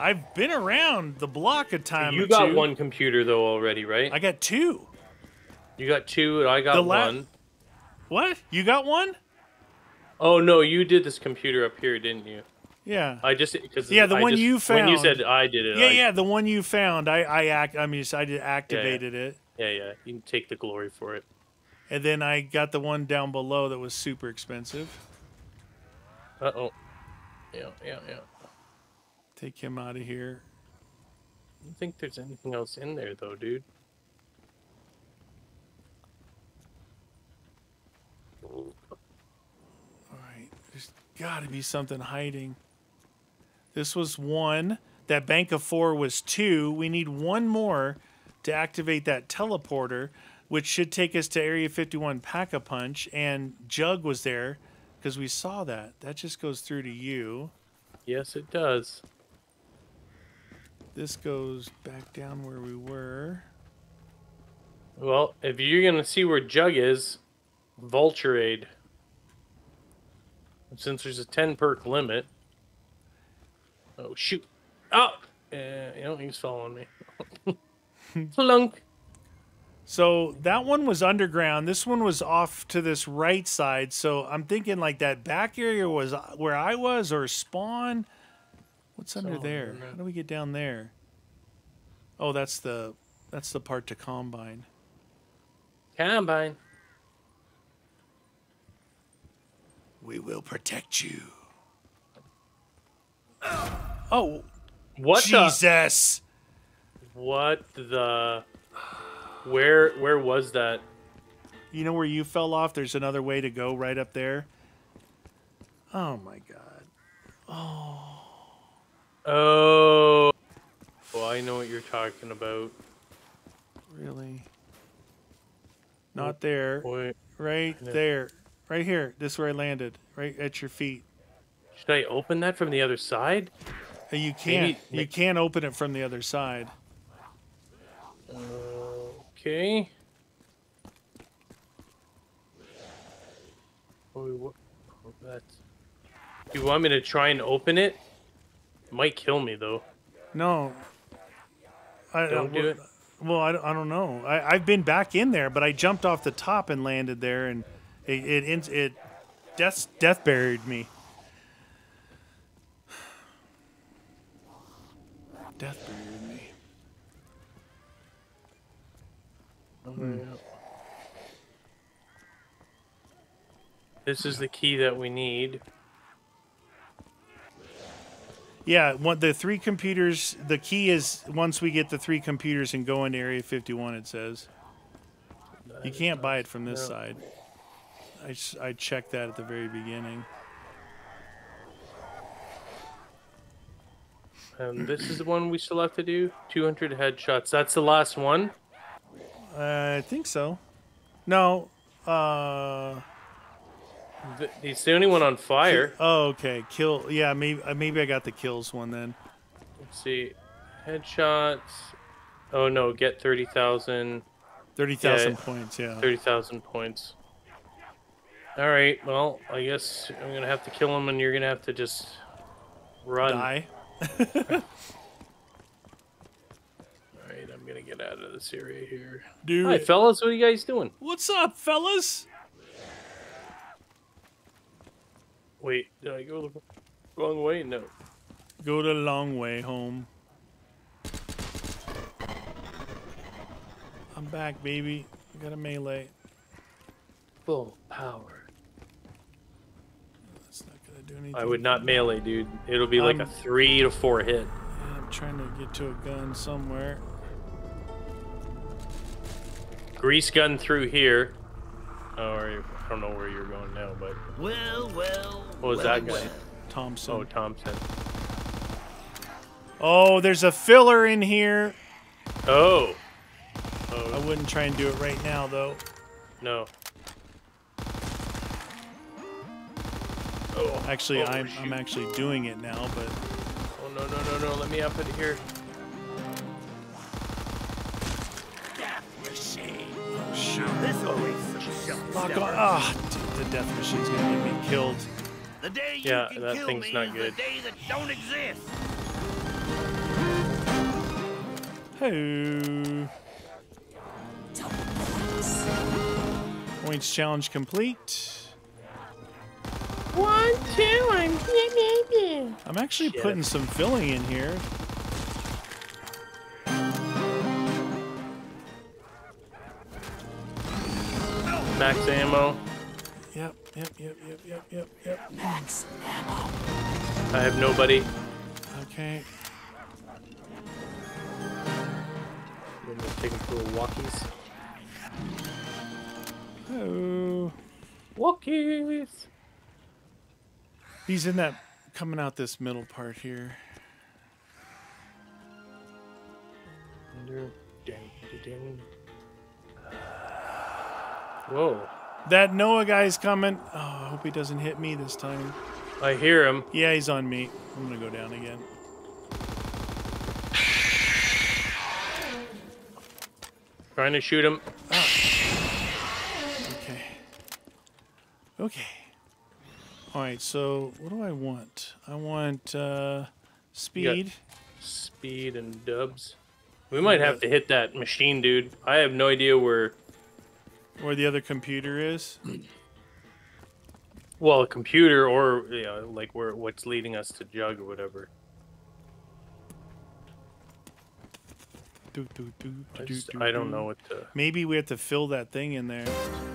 I've been around the block a time. You got one computer though already, right? I got two. You got two, and I got one. What? You got one? Oh no, you did this computer up here, didn't you? Yeah. I just because yeah, the one you found. When you said I did it. Yeah, yeah, the one you found. I I act. I mean, I just activated it. Yeah, yeah. You can take the glory for it. And then I got the one down below that was super expensive. Uh oh. Yeah, yeah, yeah. Take him out of here. I don't think there's anything else in there, though, dude. All right. There's got to be something hiding. This was one. That bank of four was two. We need one more to activate that teleporter, which should take us to Area fifty-one Pack-a-Punch, and Jug was there. Because we saw that. That just goes through to you. Yes, it does. This goes back down where we were. Well, if you're going to see where Jug is, Vulture Aid. And since there's a ten perk limit. Oh, shoot. Oh! Uh, you know, he's following me. Flunk. So that one was underground. This one was off to this right side. So I'm thinking like that back area was where I was or spawn. What's under so, there? How do we get down there? Oh, that's the that's the part to Combine. Combine. We will protect you. Oh, what Jesus. The? What the? Where where was that? You know where you fell off? There's another way to go right up there. Oh my god. Oh. Oh. Well, I know what you're talking about. Really? Not there. Wait. Right there. Right here. This is where I landed. Right at your feet. Should I open that from the other side? You can't. Maybe. You can't open it from the other side. Uh. Okay. Oh, that's... You want me to try and open it? Might kill me though. No. I don't do it. Well, I, I don't know. I, I've been back in there, but I jumped off the top and landed there, and it it it death death buried me. Death buried me. Hmm. This is the key that we need. Yeah, one, the three computers. The key is once we get the three computers and go into Area fifty-one, it says. You can't buy it from this side. I, I checked that at the very beginning. And this is the one we still have to do. two hundred headshots. That's the last one. I think so. No. Uh, the, he's the only one on fire. Oh, okay. Kill. Yeah, maybe maybe I got the kills one then. Let's see. Headshots. Oh no, get thirty thousand. Thirty thousand points. Yeah. Thirty thousand points. All right. Well, I guess I'm gonna have to kill him, and you're gonna have to just run. Die. Gonna get out of this area here. Dude. Hi, fellas. What are you guys doing? What's up, fellas? Wait, did I go the wrong way? No. Go the long way home. I'm back, baby. I got a melee. Full power. That's not gonna do anything. I would not melee, dude. It'll be um, like a three to four hit. Yeah, I'm trying to get to a gun somewhere. Grease gun through here. Oh, or I don't know where you're going now, but. Well, well. What was well, that guy? Well. Thompson. Oh, Thompson. Oh, there's a filler in here. Oh. Oh. I wouldn't try and do it right now, though. No. Oh. Actually, oh, I'm shoot. I'm actually doing it now, but. Oh no no no no! Let me up it here. Shoot. This always ah, oh, the death machine's gonna get me killed. The day you yeah, can that kill thing's me not good. The day that don't exist. Hey. Points challenge complete. One, two, I'm here. I'm actually Shit. putting some filling in here. Max ammo. Yep, yep, yep, yep, yep, yep, yep. Max ammo. I have nobody. Okay. I'm gonna take a little walkies. Oh. Walkies. He's in that, coming out this middle part here. Whoa. That Noah guy's coming. Oh, I hope he doesn't hit me this time. I hear him. Yeah, he's on me. I'm going to go down again. Trying to shoot him. Oh. Okay. Okay. All right, so what do I want? I want uh, speed. Speed and dubs. We might have to hit that machine, dude. I have no idea where... Where the other computer is? Well, a computer or, you know, like where what's leading us to Jug or whatever. Do, do, do, do, I, just, do, I don't do. know what to... Maybe we have to fill that thing in there.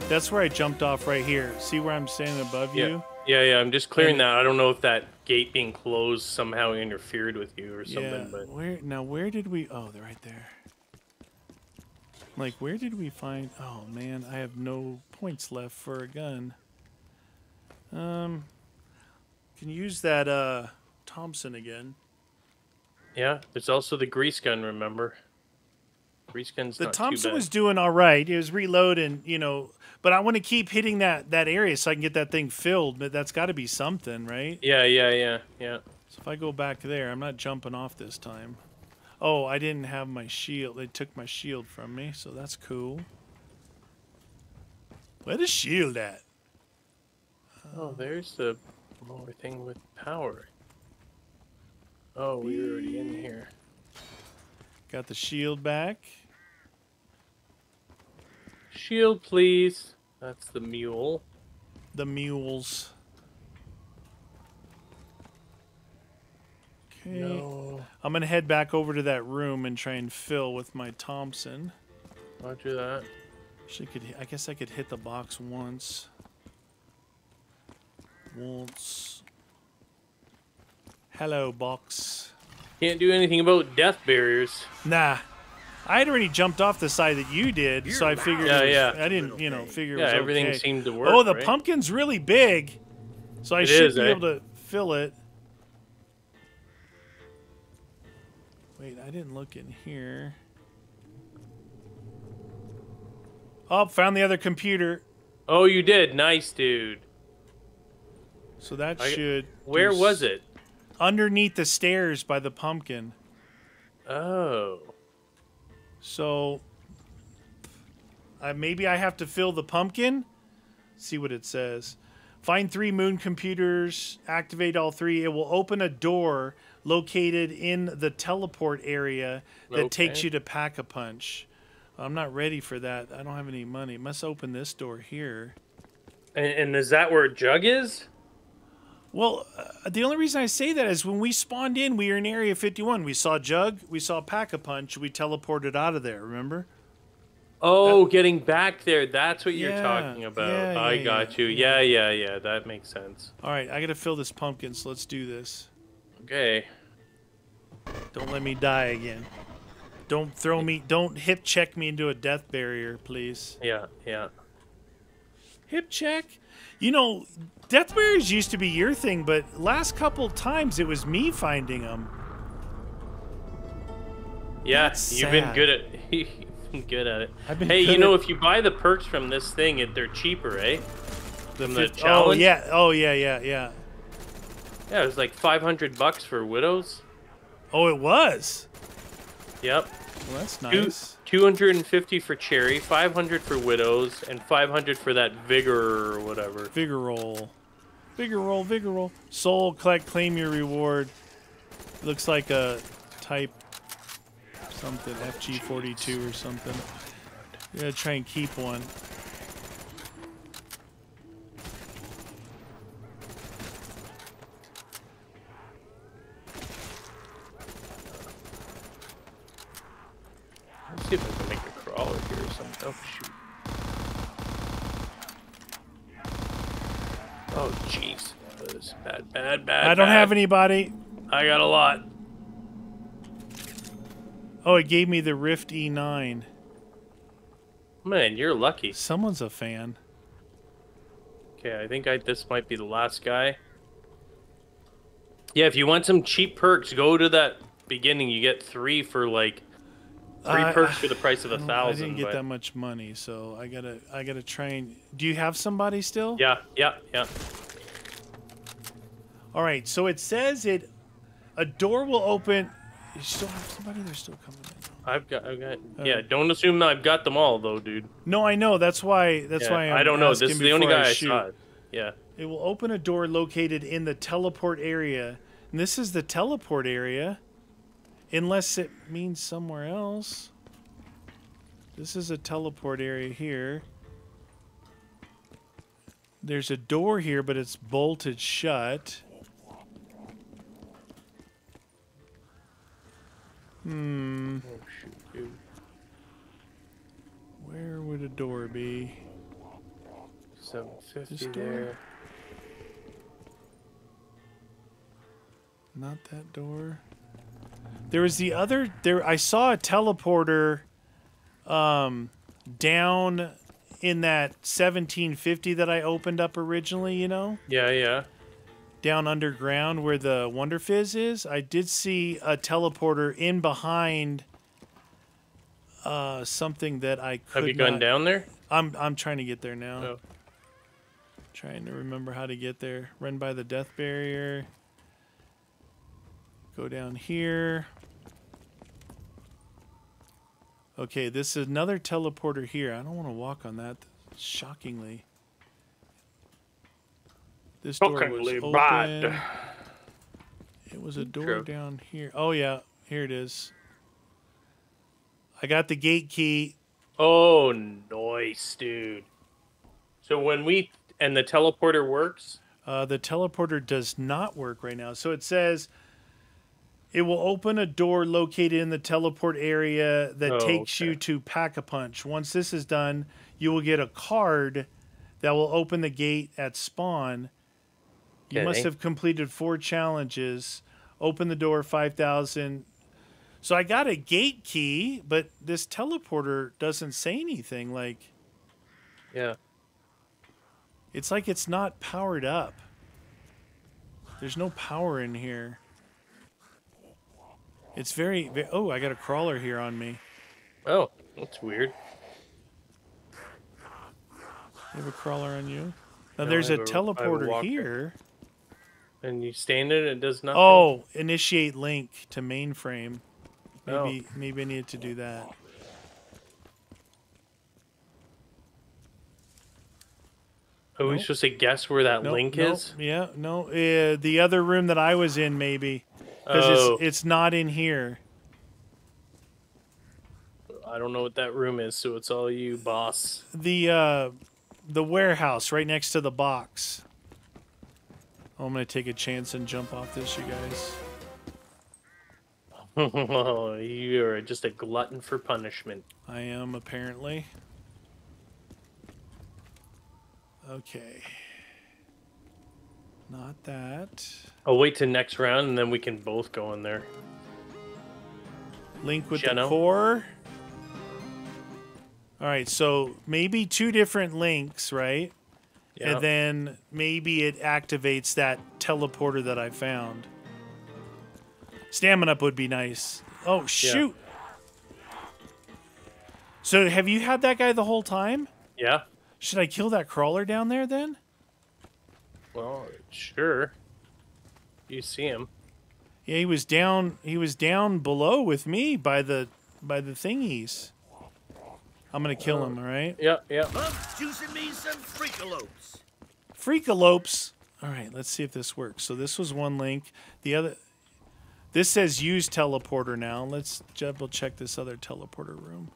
That's where I jumped off right here. See where I'm standing above yeah. you? Yeah, yeah, I'm just clearing and, that. I don't know if that gate being closed somehow interfered with you or something. Yeah, but... where, now where did we... Oh, they're right there. Like, where did we find... Oh, man, I have no points left for a gun. Um, can use that uh, Thompson again. Yeah, there's also the grease gun, remember? Grease gun's not too bad. The Thompson was doing all right. It was reloading, you know. But I want to keep hitting that, that area so I can get that thing filled. But that's got to be something, right? Yeah, yeah, yeah, yeah. So if I go back there, I'm not jumping off this time. Oh, I didn't have my shield. They took my shield from me, so that's cool. Where the shield at? Oh, there's the more thing with power. Oh, we were already in here. Got the shield back. Shield, please. That's the mule. The mules. No. I'm going to head back over to that room and try and fill with my Thompson. Roger that. Actually, could, I guess I could hit the box once. Once. Hello, box. Can't do anything about death barriers. Nah. I had already jumped off the side that you did, You're so I figured yeah, it was, yeah. I didn't, you know, figure yeah, it was everything okay. seemed to work, Oh, the right? pumpkin's really big, so I it should is, be eh? able to fill it. Wait, I didn't look in here. Oh, found the other computer. Oh, you did. Nice, dude. So that I, should... Where was it? Underneath the stairs by the pumpkin. Oh. So... Uh, maybe I have to fill the pumpkin? See what it says. Find three moon computers. Activate all three. It will open a door located in the teleport area that okay. takes you to Pack-a-Punch. I'm not ready for that. I don't have any money. Must open this door here. And, and is that where Jug is? Well, uh, the only reason I say that is when we spawned in, we were in Area fifty-one. We saw Jug. We saw Pack-a-Punch. We teleported out of there, remember? Oh, that, getting back there. That's what yeah, you're talking about. Yeah, yeah, I got yeah, you. Yeah. yeah, yeah, yeah. That makes sense. All right. I got to fill this pumpkin, so let's do this. Okay. Don't let me die again. Don't throw me. Don't hip check me into a death barrier, please. Yeah, yeah. Hip check? You know, death barriers used to be your thing, but last couple times it was me finding them. Yeah, That's you've sad. been good at it. good at it. I've been hey, you know, if you buy the perks from this thing, it, they're cheaper, eh? Than the challenge. Oh yeah, oh yeah, yeah, yeah. Yeah, it was like five hundred bucks for Widows. Oh, it was. Yep. Well, that's nice. Two, two hundred fifty for Cherry, five hundred for Widows, and five hundred for that Vigor or whatever. Vigor roll. Vigor roll, Vigor roll. Soul, collect, claim your reward. Looks like a type something, F G forty-two or something. I'm gonna try and keep one. Let's see if I can make a crawler here or something. Oh, shoot. Oh, jeez. That is bad, bad, bad, I don't bad. have anybody. I got a lot. Oh, it gave me the Rift E nine. Man, you're lucky. Someone's a fan. Okay, I think I, this might be the last guy. Yeah, if you want some cheap perks, go to that beginning. You get three for like three uh, perks for the price of a thousand. I didn't get but... that much money, so I gotta I gotta try and. Do you have somebody still? Yeah, yeah, yeah. All right, so it says it. A door will open. You still have somebody? They're still coming in. I've got, I've got. Uh, yeah, don't assume that I've got them all, though, dude. No, I know. That's why. That's yeah, why I'm I don't know. This is the only guy I, I saw. Yeah. It will open a door located in the teleport area, and this is the teleport area, unless it means somewhere else. This is a teleport area here. There's a door here, but it's bolted shut. Hmm. Oh, shoot, dude. Where would a door be? seven fifty there. Not that door. There was the other. There, I saw a teleporter. Um, down in that seventeen fifty that I opened up originally. You know. Yeah. Yeah. Down underground where the Wonder Fizz is, I did see a teleporter in behind uh, something that I could. Have you not... gone down there? I'm I'm trying to get there now. Oh. Trying to remember how to get there. Run by the death barrier. Go down here. Okay, this is another teleporter here. I don't want to walk on that. Shockingly. This door was open. Bad. It was a door True. down here. Oh, yeah. Here it is. I got the gate key. Oh, nice, dude. So when we... And the teleporter works? Uh, the teleporter does not work right now. So it says... It will open a door located in the teleport area that oh, takes okay. you to Pack-a-Punch. Once this is done, you will get a card that will open the gate at spawn. You must have completed four challenges. Open the door, five thousand. So I got a gate key, but this teleporter doesn't say anything. Like, yeah. It's like it's not powered up. There's no power in here. It's very, very... Oh, I got a crawler here on me. Oh, that's weird. You have a crawler on you. Now no, there's a, a teleporter here. And you stand it, it does nothing. Oh, initiate link to mainframe. Maybe, oh. maybe I needed to do that. Are we nope. supposed to guess where that nope, link nope. is? Yeah, no. Uh, the other room that I was in, maybe. Because oh. it's, it's not in here. I don't know what that room is, so it's all you, boss. The uh, the warehouse right next to the box. Oh, I'm going to take a chance and jump off this, you guys. Oh, you're just a glutton for punishment. I am, apparently. Okay. Not that. I'll wait till next round, and then we can both go in there. Link with Geno. the core. All right, so maybe two different links, right? Yep. And then maybe it activates that teleporter that I found. Stamin-Up would be nice. Oh, shoot. Yeah. So have you had that guy the whole time? Yeah. Should I kill that crawler down there then? Well, sure. You see him. Yeah, he was down he was down below with me by the by the thingies. I'm gonna kill uh, him, alright? Yeah, yeah. Bugs juicing me some freakalopes. Freakalopes? Alright, let's see if this works. So this was one link. The other this says use teleporter now. Let's double check this other teleporter room.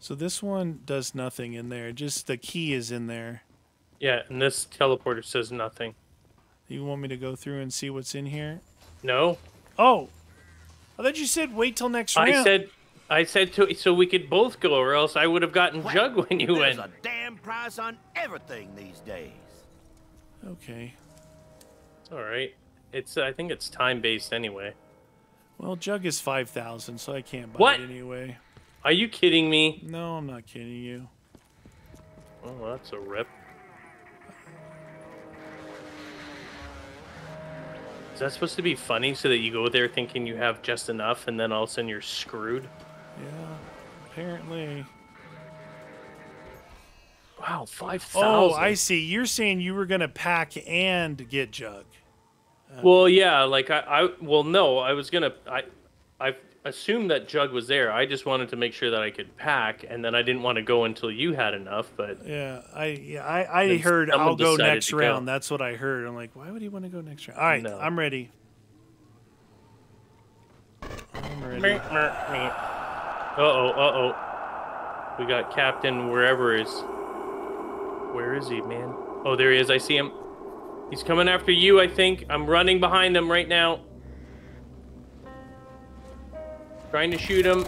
So this one does nothing in there. Just the key is in there. Yeah, and this teleporter says nothing. You want me to go through and see what's in here? No. Oh. I thought you said wait till next round. I said I said to so we could both go or else I would have gotten well, Jug when you went. There's a damn price on everything these days. Okay. All right. It's I think it's time based anyway. Well, Jug is five thousand, so I can't buy what? it anyway. Are you kidding me? No, I'm not kidding you. Oh, that's a rip. Is that supposed to be funny so that you go there thinking you have just enough and then all of a sudden you're screwed? Yeah, apparently. Wow, five thousand. Oh, I see. You're saying you were going to pack and get Jug. Um, well, yeah, like I, I, well, no, I was going to, I, I, assumed that Jug was there. I just wanted to make sure that I could pack, and then I didn't want to go until you had enough. But yeah, I yeah, I, I heard I'll go next round. Go. That's what I heard. I'm like, why would he want to go next round? All right, no. I'm ready. I'm ready. Uh oh, uh oh, we got Captain wherever is. Where is he, man? Oh, there he is. I see him. He's coming after you. I think I'm running behind him right now. Trying to shoot him.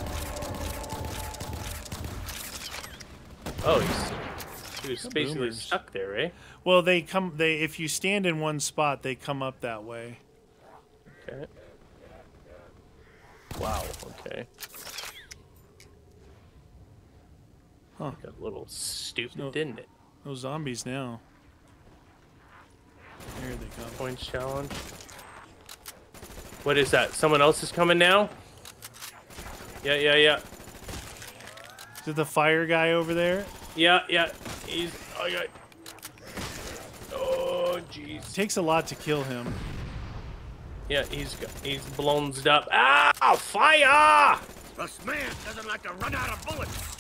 Oh, he's, he was oh, basically boomers. stuck there, eh? Well, they come. They if you stand in one spot, they come up that way. Okay. Wow. Okay. Huh. Got a little stupid, no, didn't it? No zombies now. There they come. Points challenge. What is that? Someone else is coming now. Yeah, yeah, yeah. Is it the fire guy over there? Yeah, yeah. He's. Oh, God. Oh, jeez. Takes a lot to kill him. Yeah, he's he's blown up. Ow! Fire! This man doesn't like to run out of bullets.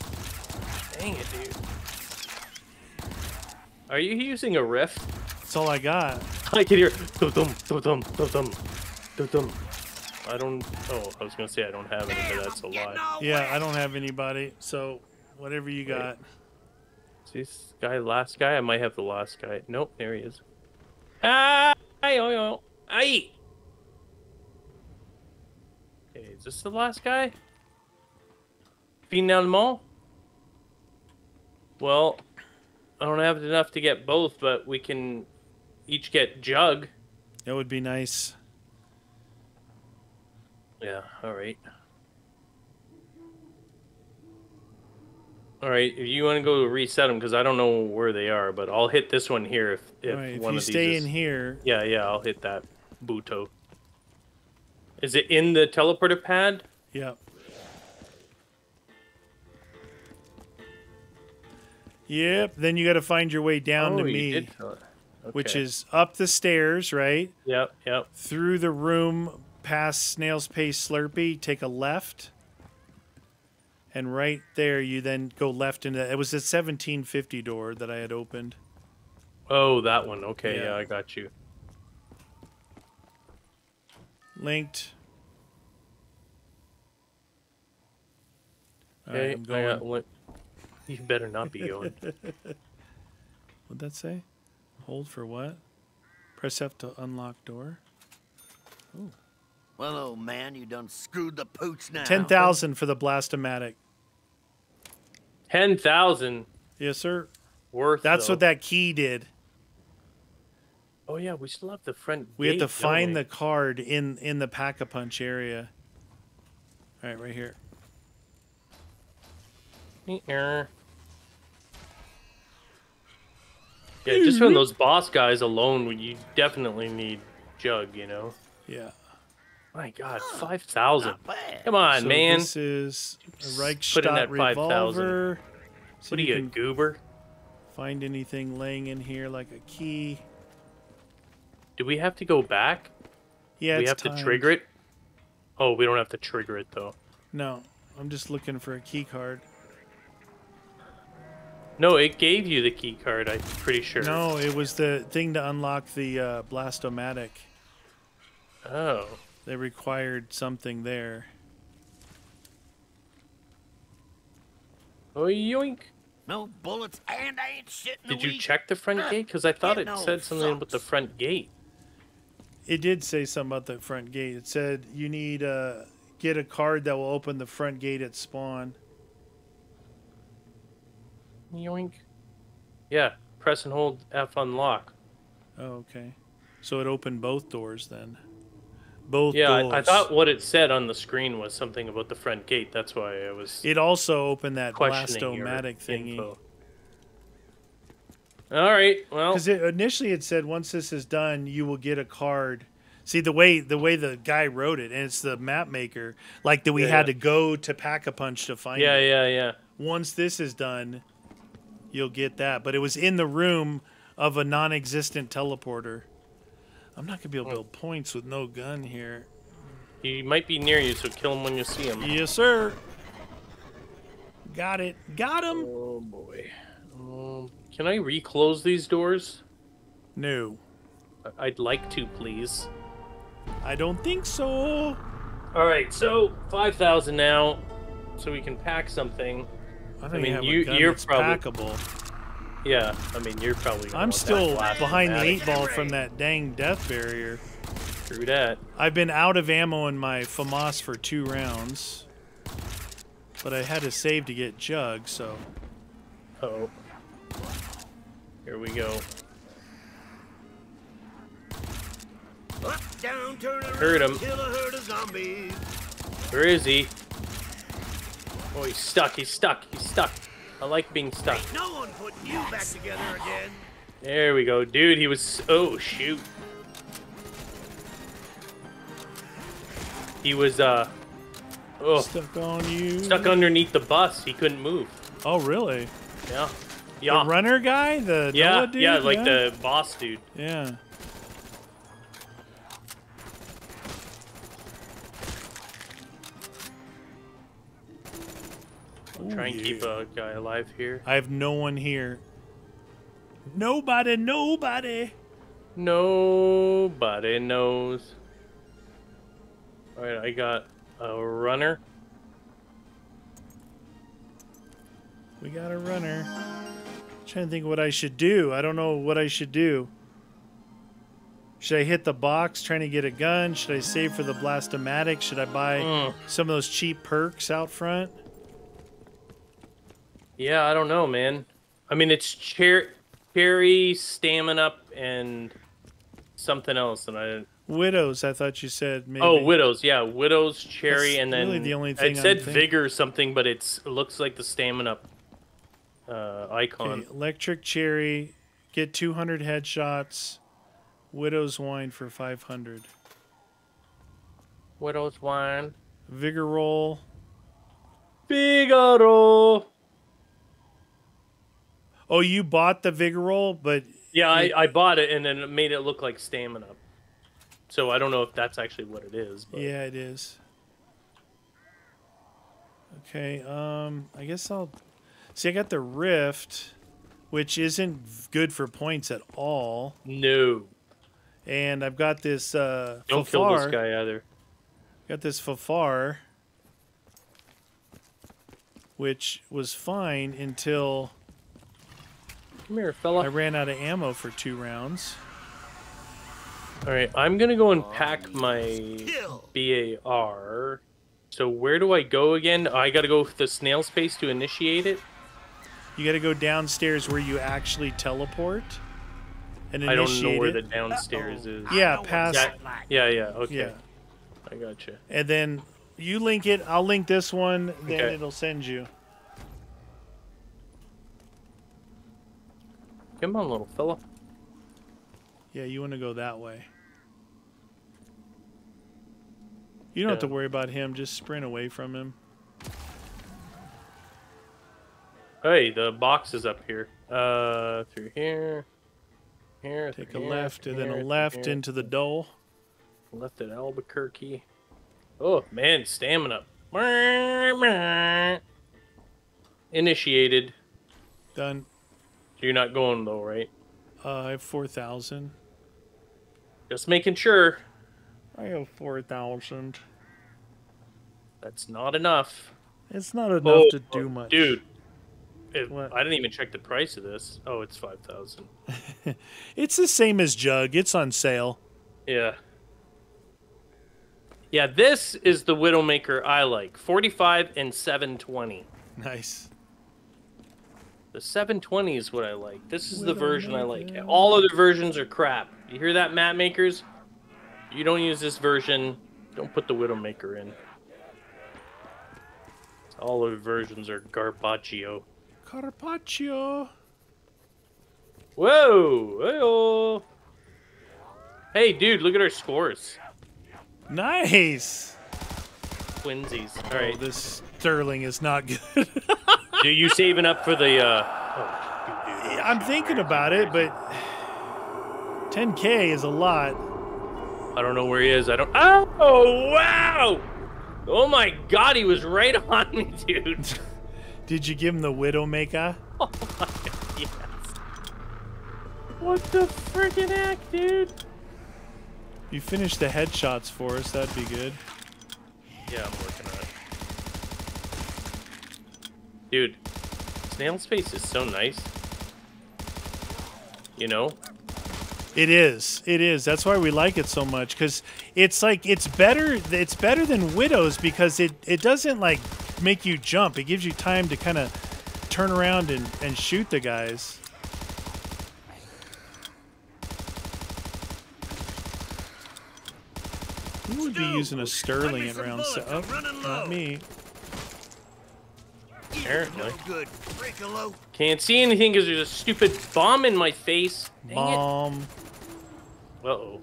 Dang it, dude. Are you using a riff? That's all I got. I can hear. Dum dum dum dum dum dum. I don't. Oh, I was gonna say I don't have any, but that's a lie. Yeah, I don't have anybody. So, whatever you got. Is this guy last guy? I might have the last guy. Nope, there he is. Ah! Hey, oh, oh, hey! Okay, is this the last guy? Finalement. Well, I don't have enough to get both, but we can each get Jug. That would be nice. Yeah, alright. Alright, if you want to go reset them, because I don't know where they are, but I'll hit this one here if, if right, one if of these. If you stay is... in here. Yeah, yeah, I'll hit that. Buto. Is it in the teleporter pad? Yeah. Yep. Then you got to find your way down oh, to me, you did tell it. Okay. Which is up the stairs, right? Yep. Yep. Through the room, past Snail's Pace Slurpee, take a left, and right there you then go left into. That. It was the seventeen fifty door that I had opened. Oh, that one. Okay. Yeah, yeah I got you. Linked. Okay, right, I'm going. I got you better not be going. What'd that say? Hold for what? Press F to unlock door. Ooh. Well, old man, you done screwed the pooch now. Ten thousand for the Blast-O-Matic. Ten thousand. Yes, sir. Worth. That's though. What that key did. Oh yeah, we still have the front. We gate, have to find we? the card in in the Pack-a-Punch area. All right, right here. Yeah, just from those boss guys alone, you definitely need Jug, you know? Yeah. My God, five thousand. Come on, so man. This is a Reichstadt revolver. So what are you, a goober? Find anything laying in here like a key. Do we have to go back? Yeah, Do we it's have timed. to trigger it? Oh, we don't have to trigger it, though. No, I'm just looking for a key card. No, it gave you the key card, I'm pretty sure. No, it was the thing to unlock the uh, Blast-O-Matic. Oh. They required something there. Oh, yoink. No bullets, and I ain't shit in the week. Did you check the front gate? Because I thought it said something about the front gate. It did say something about the front gate. It said you need uh, get a card that will open the front gate at spawn. Yoink. Yeah, press and hold F unlock. Oh, okay. So it opened both doors then. Both yeah, doors. Yeah, I, I thought what it said on the screen was something about the front gate. That's why I was. It also opened that Blast-O-Matic thingy. Info. All right. Well, because it, initially it said once this is done, you will get a card. See the way the way the guy wrote it, and it's the map maker. Like that, we yeah. had to go to Pack-a-Punch to find. Yeah, it. Yeah, yeah. Once this is done, you'll get that. But it was in the room of a non-existent teleporter. I'm not going to be able to build points with no gun here. He might be near you, so kill him when you see him. Yes, sir. Got it. Got him. Oh, boy. Um, can I reclose these doors? No. I'd like to, please. I don't think so. All right, so five thousand now, so we can pack something. I, I mean, you, you're probably. Packable. Yeah, I mean, you're probably. I'm still behind the eight ball from that dang death barrier. Screw that. I've been out of ammo in my FAMAS for two rounds, but I had to save to get Jug, so. Uh oh. Here we go. Up, down, turn around, hurt him. Kill a herd of zombies. Where is he? Oh, he's stuck. He's stuck. He's stuck. I like being stuck. Ain't no one putting you back together again. There we go. Dude, he was... Oh, shoot. He was, uh... Oh. Stuck on you. Stuck underneath the bus. He couldn't move. Oh, really? Yeah. Yeah. The runner guy? The yeah, dude? Yeah, like yeah. the boss dude. Yeah. I'll try and Ooh, yeah. keep a guy alive here. I have no one here. Nobody, nobody. Nobody knows. All right, I got a runner. We got a runner. I'm trying to think what I should do. I don't know what I should do. Should I hit the box trying to get a gun? Should I save for the Blast-O-Matic? Should I buy mm. some of those cheap perks out front? Yeah, I don't know, man. I mean, it's cher cherry, Stamin-Up, and something else, and I didn't... Widows, I thought you said. Maybe. Oh, Widows, yeah, Widows, Cherry, That's and then really the only thing it said Vigor or something, but it's, it looks like the Stamin-Up uh, icon. Okay, Electric Cherry, get two hundred headshots. Widow's Wine for five hundred. Widow's Wine. Vigor roll. Vigor roll. Oh, you bought the Vigorole, but... Yeah, I, I bought it, and then it made it look like Stamin-Up. So I don't know if that's actually what it is. But. Yeah, it is. Okay, um, I guess I'll... See, I got the Rift, which isn't good for points at all. No. And I've got this uh, Don't Fafar. Kill this guy either. Got this Fafar, which was fine until... Come here, fella. I ran out of ammo for two rounds. All right, I'm going to go and pack my B A R. So where do I go again? I got to go with the Snail's Pace to initiate it. You got to go downstairs where you actually teleport. And I don't know where it. the downstairs Uh-oh. is. Yeah, past. Yeah, yeah, okay. Yeah. I gotcha. And then you link it. I'll link this one. Then okay. it'll send you. Come on, little fella. Yeah, you want to go that way. You don't yeah. have to worry about him. Just sprint away from him. Hey, the box is up here. Uh, through here. Here, Take a here, left and here, then a left here. into the dole. Left at Albuquerque. Oh, man, Stamin-Up. Initiated. Done. You're not going, though, right? Uh, I have four thousand. Just making sure. I have four thousand. That's not enough. It's not enough oh, to do oh, much. Dude. It, I didn't even check the price of this. Oh, it's five thousand. It's the same as Jug. It's on sale. Yeah. Yeah, this is the Widowmaker I like. forty-five and seven twenty. Nice. The seven twenty is what I like. This is Widowmaker. the version I like. All other versions are crap. You hear that, map makers? You don't use this version, don't put the Widowmaker in. All other versions are garbaccio. Carpaccio. Whoa! Hey, dude, look at our scores. Nice. Twinsies. All right. Oh, this Sterling is not good. Are you saving up for the? Uh... Oh, dude, dude. I'm thinking about it, but ten K is a lot. I don't know where he is. I don't. Oh, oh wow! Oh my God, he was right on me, dude. Did you give him the Widowmaker? Oh my God, yes. What the freaking heck, dude? You finished the headshots for us, that'd be good. Yeah, I'm working on it. Dude, Snail's Pace is so nice. You know? It is, it is. That's why we like it so much, because it's like, it's better, it's better than Widows because it, it doesn't like... make you jump. It gives you time to kind of turn around and, and shoot the guys. Who would be using a Sterling at round seven? Oh, not me. Apparently. Can't see anything because there's a stupid bomb in my face. Dang bomb. It. Uh-oh.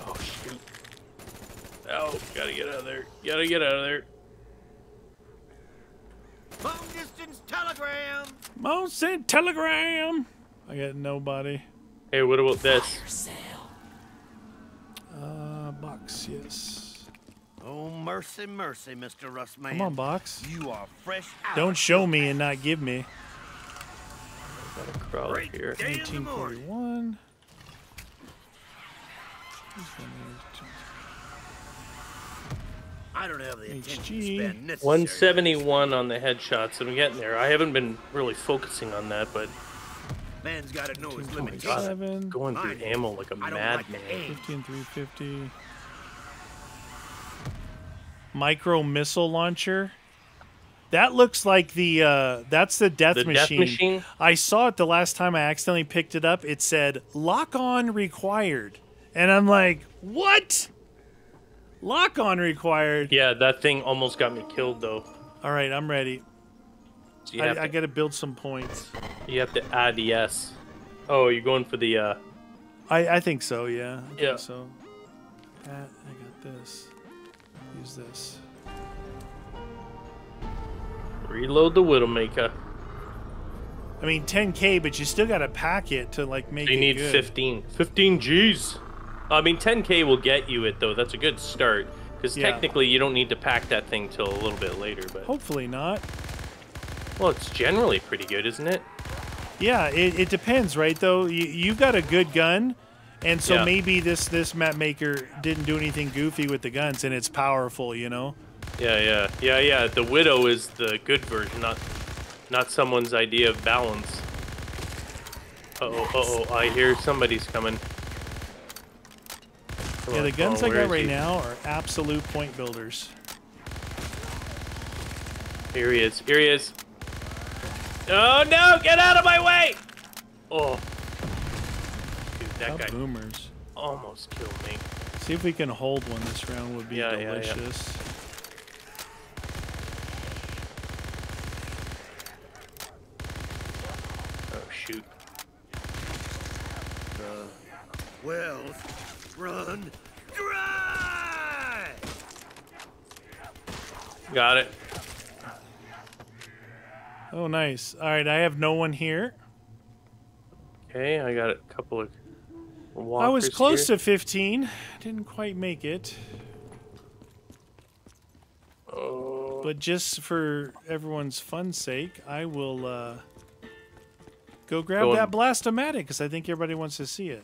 Oh, shoot. Oh, gotta get out of there. Gotta get out of there. Long distance telegram. Mom sent telegram. I got nobody. Hey, what about this? Uh, box, yes. Oh, mercy, mercy, Mister Rustman. Come on, box. You are fresh out. Don't show me and not give me. I gotta crawl Great here. eighteen forty-one. I don't have the attention one seventy-one on the headshots. I'm getting there. I haven't been really focusing on that, but man's got to know his limits. Going through Mine. ammo like a madman. Like fifteen three fifty. Micro missile launcher. That looks like the uh, that's the death the machine. Death machine. I saw it the last time I accidentally picked it up. It said lock on required, and I'm like, what? Lock on required. Yeah, that thing almost got me killed though. All right, I'm ready. So I, to, I gotta build some points. You have to add yes. Oh, you're going for the. Uh... I I think so. Yeah. I yeah. Think so. That, I got this. Use this. Reload the Widowmaker. I mean, ten K, but you still got to pack it to, like, make it good. You need fifteen. fifteen G's. I mean, ten K will get you it, though. That's a good start. Because yeah. technically, you don't need to pack that thing till a little bit later. But hopefully not. Well, it's generally pretty good, isn't it? Yeah, it, it depends, right, though? You, you've got a good gun, and so yeah. maybe this, this map maker didn't do anything goofy with the guns, and it's powerful, you know? Yeah, yeah. Yeah, yeah. The Widow is the good version, not... Not someone's idea of balance. Uh-oh, uh-oh, I hear somebody's coming. Come yeah, on. The guns oh, I got right he? now are absolute point builders. Here he is, here he is. Oh no, get out of my way! Oh. Dude, that How guy boomers. almost killed me. See if we can hold one this round would be yeah, delicious. Yeah, yeah. Shoot. Uh, well, run dry. Got it. Oh, nice. All right, I have no one here. Okay, I got a couple of walkers. I was close here. to fifteen. Didn't quite make it. Oh. But just for everyone's fun's sake, I will. Uh, Go grab Go that Blast-O-Matic because I think everybody wants to see it.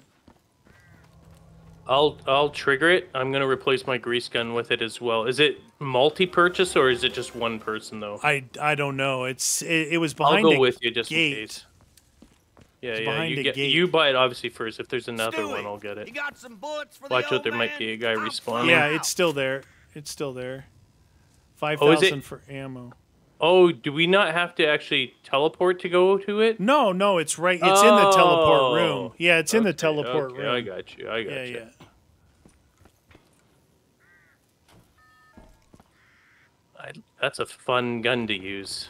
I'll I'll trigger it. I'm gonna replace my grease gun with it as well. Is it multi-purchase or is it just one person though? I I don't know. It's it, it was behind. I'll go a with you just gate. in case. Yeah, it's yeah. You, get, you buy it obviously first. If there's another Stewie, one, I'll get it. You got some bullets for Watch the out, there man. might be a guy I'll respawning. Yeah, it's still there. It's still there. Five thousand oh, for ammo. Oh, do we not have to actually teleport to go to it? No, no, it's right. It's oh. in the teleport room. Yeah, it's okay, in the teleport okay, room. I got you. I got yeah, you. Yeah. I, that's a fun gun to use.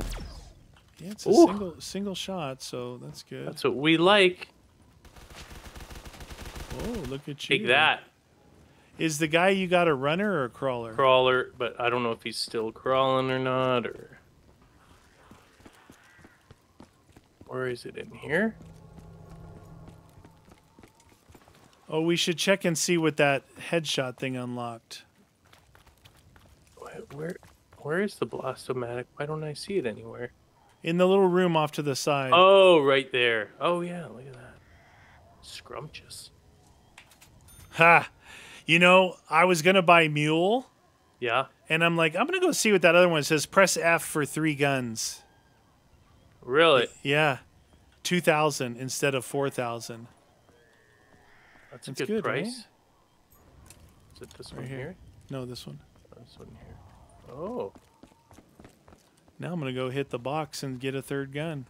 Yeah, it's a Ooh. single single shot, so that's good. That's what we like. Oh, look at you! Take that. Is the guy you got a runner or a crawler? Crawler, but I don't know if he's still crawling or not, or... Or is it in here? Oh, we should check and see what that headshot thing unlocked. Where, where is the Blast-O-Matic? Why don't I see it anywhere? In the little room off to the side. Oh, right there. Oh, yeah, look at that. Scrumptious. Ha! You know, I was going to buy Mule. Yeah. And I'm like, I'm going to go see what that other one says. Press F for three guns. Really? Yeah. two thousand instead of four thousand. That's, That's a good, good price. Right? Is it this right one here? here? No, this one. This one here. Oh. Now I'm going to go hit the box and get a third gun.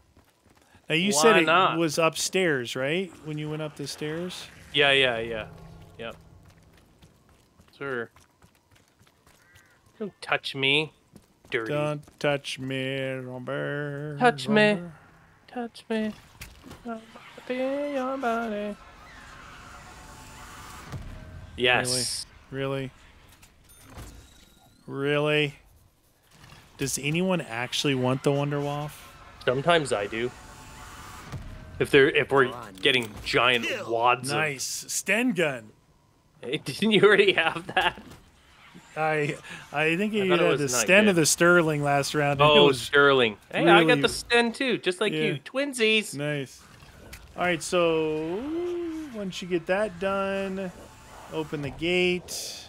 Now, you Why said it not? was upstairs, right? When you went up the stairs? Yeah, yeah, yeah. Yep. Sir, don't touch me, dirty. Don't touch me, Robert. Touch Robert. me, touch me. I'll be your body. Yes. Really? Really? Really? Does anyone actually want the Wonderwaff? Sometimes I do. If they're if we're getting giant wads. Nice of Sten gun. Hey, didn't you already have that? I I think you I had the Sten of the Sterling last round. Oh, Sterling. Hey, really... I got the Sten too, just like yeah. you. Twinsies. Nice. All right, so once you get that done, open the gate.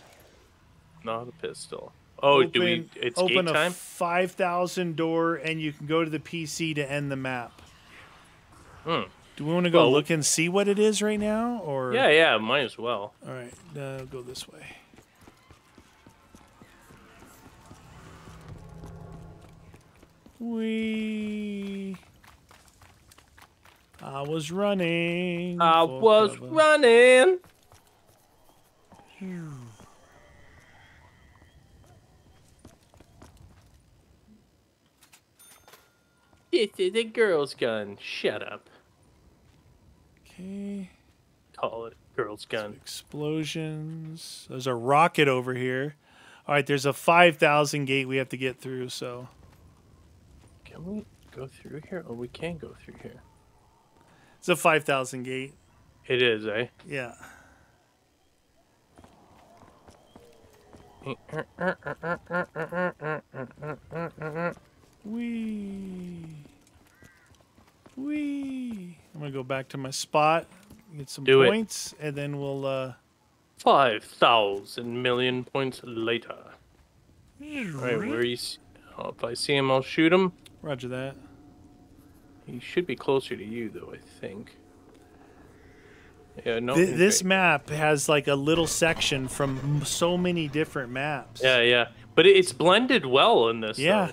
Not a pistol. Oh, open, do we? It's open gate a time? five thousand door, and you can go to the P C to end the map. Hmm. Do we want to go well, look and see what it is right now, or? Yeah, yeah, might as well. All right, uh, go this way. We. I was running. I was cover. running. Phew. This is a girl's gun. Shut up. Okay. Call it girl's gun. Some explosions. There's a rocket over here. All right, there's a five thousand gate we have to get through, so. Can we? go through here? Oh, we can go through here. It's a five thousand gate. It is, eh? Yeah. Wee. Wee. I'm going to go back to my spot, get some Do points, it. and then we'll... Uh... five thousand million points later. All right, where he's... Oh, if I see him, I'll shoot him. Roger that. He should be closer to you, though, I think. Yeah, no. Th this right. map has like a little section from so many different maps. Yeah, yeah. But it's blended well in this. Yeah.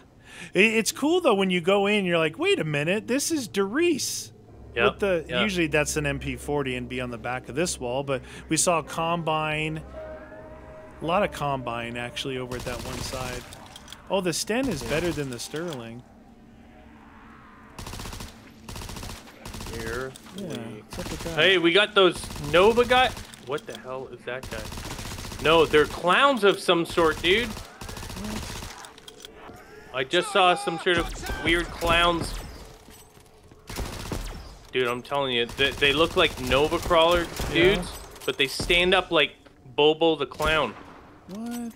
Though. It's cool, though, when you go in, you're like, wait a minute, this is Der Riese. Yeah, with the yeah. Usually that's an M P forty and be on the back of this wall, but we saw Combine. A lot of Combine, actually, over at that one side. Oh, the Sten is better than the Sterling. Here. Yeah, hey, we got those Nova guy. What the hell is that guy? No, they're clowns of some sort, dude. I just saw some sort of weird clowns. Dude, I'm telling you, they, they look like Nova Crawler dudes, yeah. but they stand up like Bobo the Clown. What?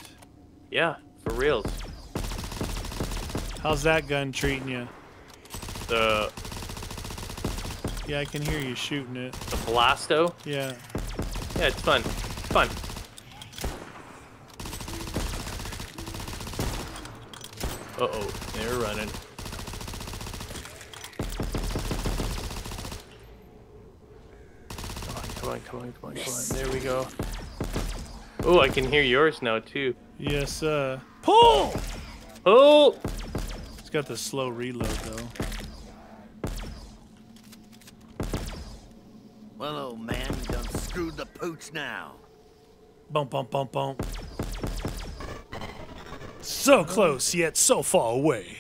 Yeah, for reals. How's that gun treating you? The... Yeah, I can hear you shooting it. The Blasto? Yeah. Yeah, it's fun. It's fun. Uh-oh, they're running. Come on, come on, come on, come on, come on. There we go. Oh, I can hear yours now, too. Yes, uh... Pull! Pull! It's got the slow reload, though. Well, old man, you done screwed the pooch now. Bump, bump, bump, bump. So close, yet so far away.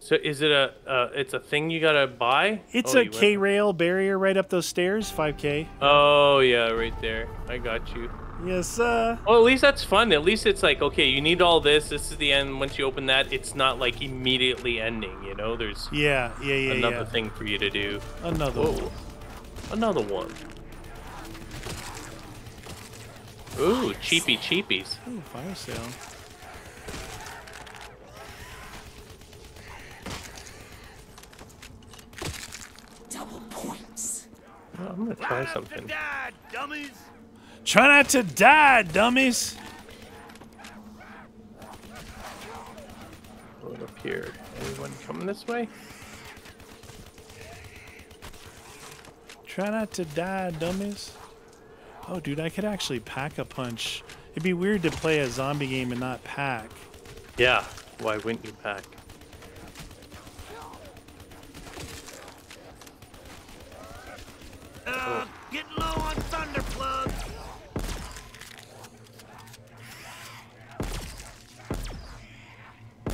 So is it a, uh, it's a thing you gotta buy? It's oh, a K-rail barrier right up those stairs, five K. Oh, yeah, right there. I got you. Yes, sir. Well, at least that's fun. At least it's like, okay, you need all this. This is the end. Once you open that, it's not like immediately ending, you know? There's yeah, yeah, yeah, another yeah. thing for you to do. Another Whoa. one. Another one. Ooh, cheapy cheapies. Ooh, fire sale. Double points. Oh, I'm gonna try something. Try not to die, dummies. Try not to die, dummies. Look up here. Anyone coming this way? Try not to die, dummies. Oh, dude, I could actually pack-a-punch. It'd be weird to play a zombie game and not pack. Yeah, why wouldn't you pack? Uh, oh. Get low on Thunderplug!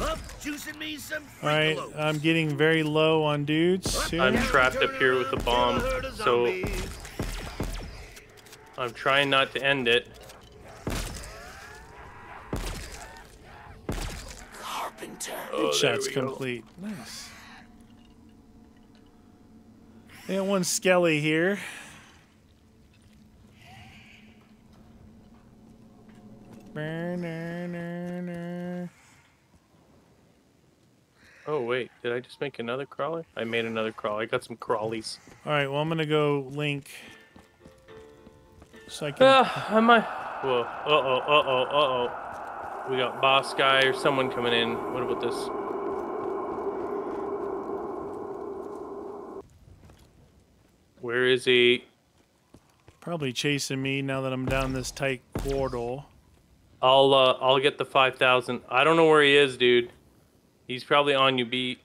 Up, juicing me some All right, loads. I'm getting very low on dudes. Here. I'm trapped up here with a bomb, so I'm trying not to end it. Carpenter. Oh, shot's complete. Go. Nice. They got one Skelly here. Burner. Oh, wait. Did I just make another crawler? I made another crawler. I got some crawlies. All right. Well, I'm going to go Link. So I can... Ah, am I... Whoa. Uh-oh, uh-oh, uh-oh. We got boss guy or someone coming in. What about this? Where is he? Probably chasing me now that I'm down this tight corridor. I'll, uh, I'll get the five thousand. I don't know where he is, dude. He's probably on you. Be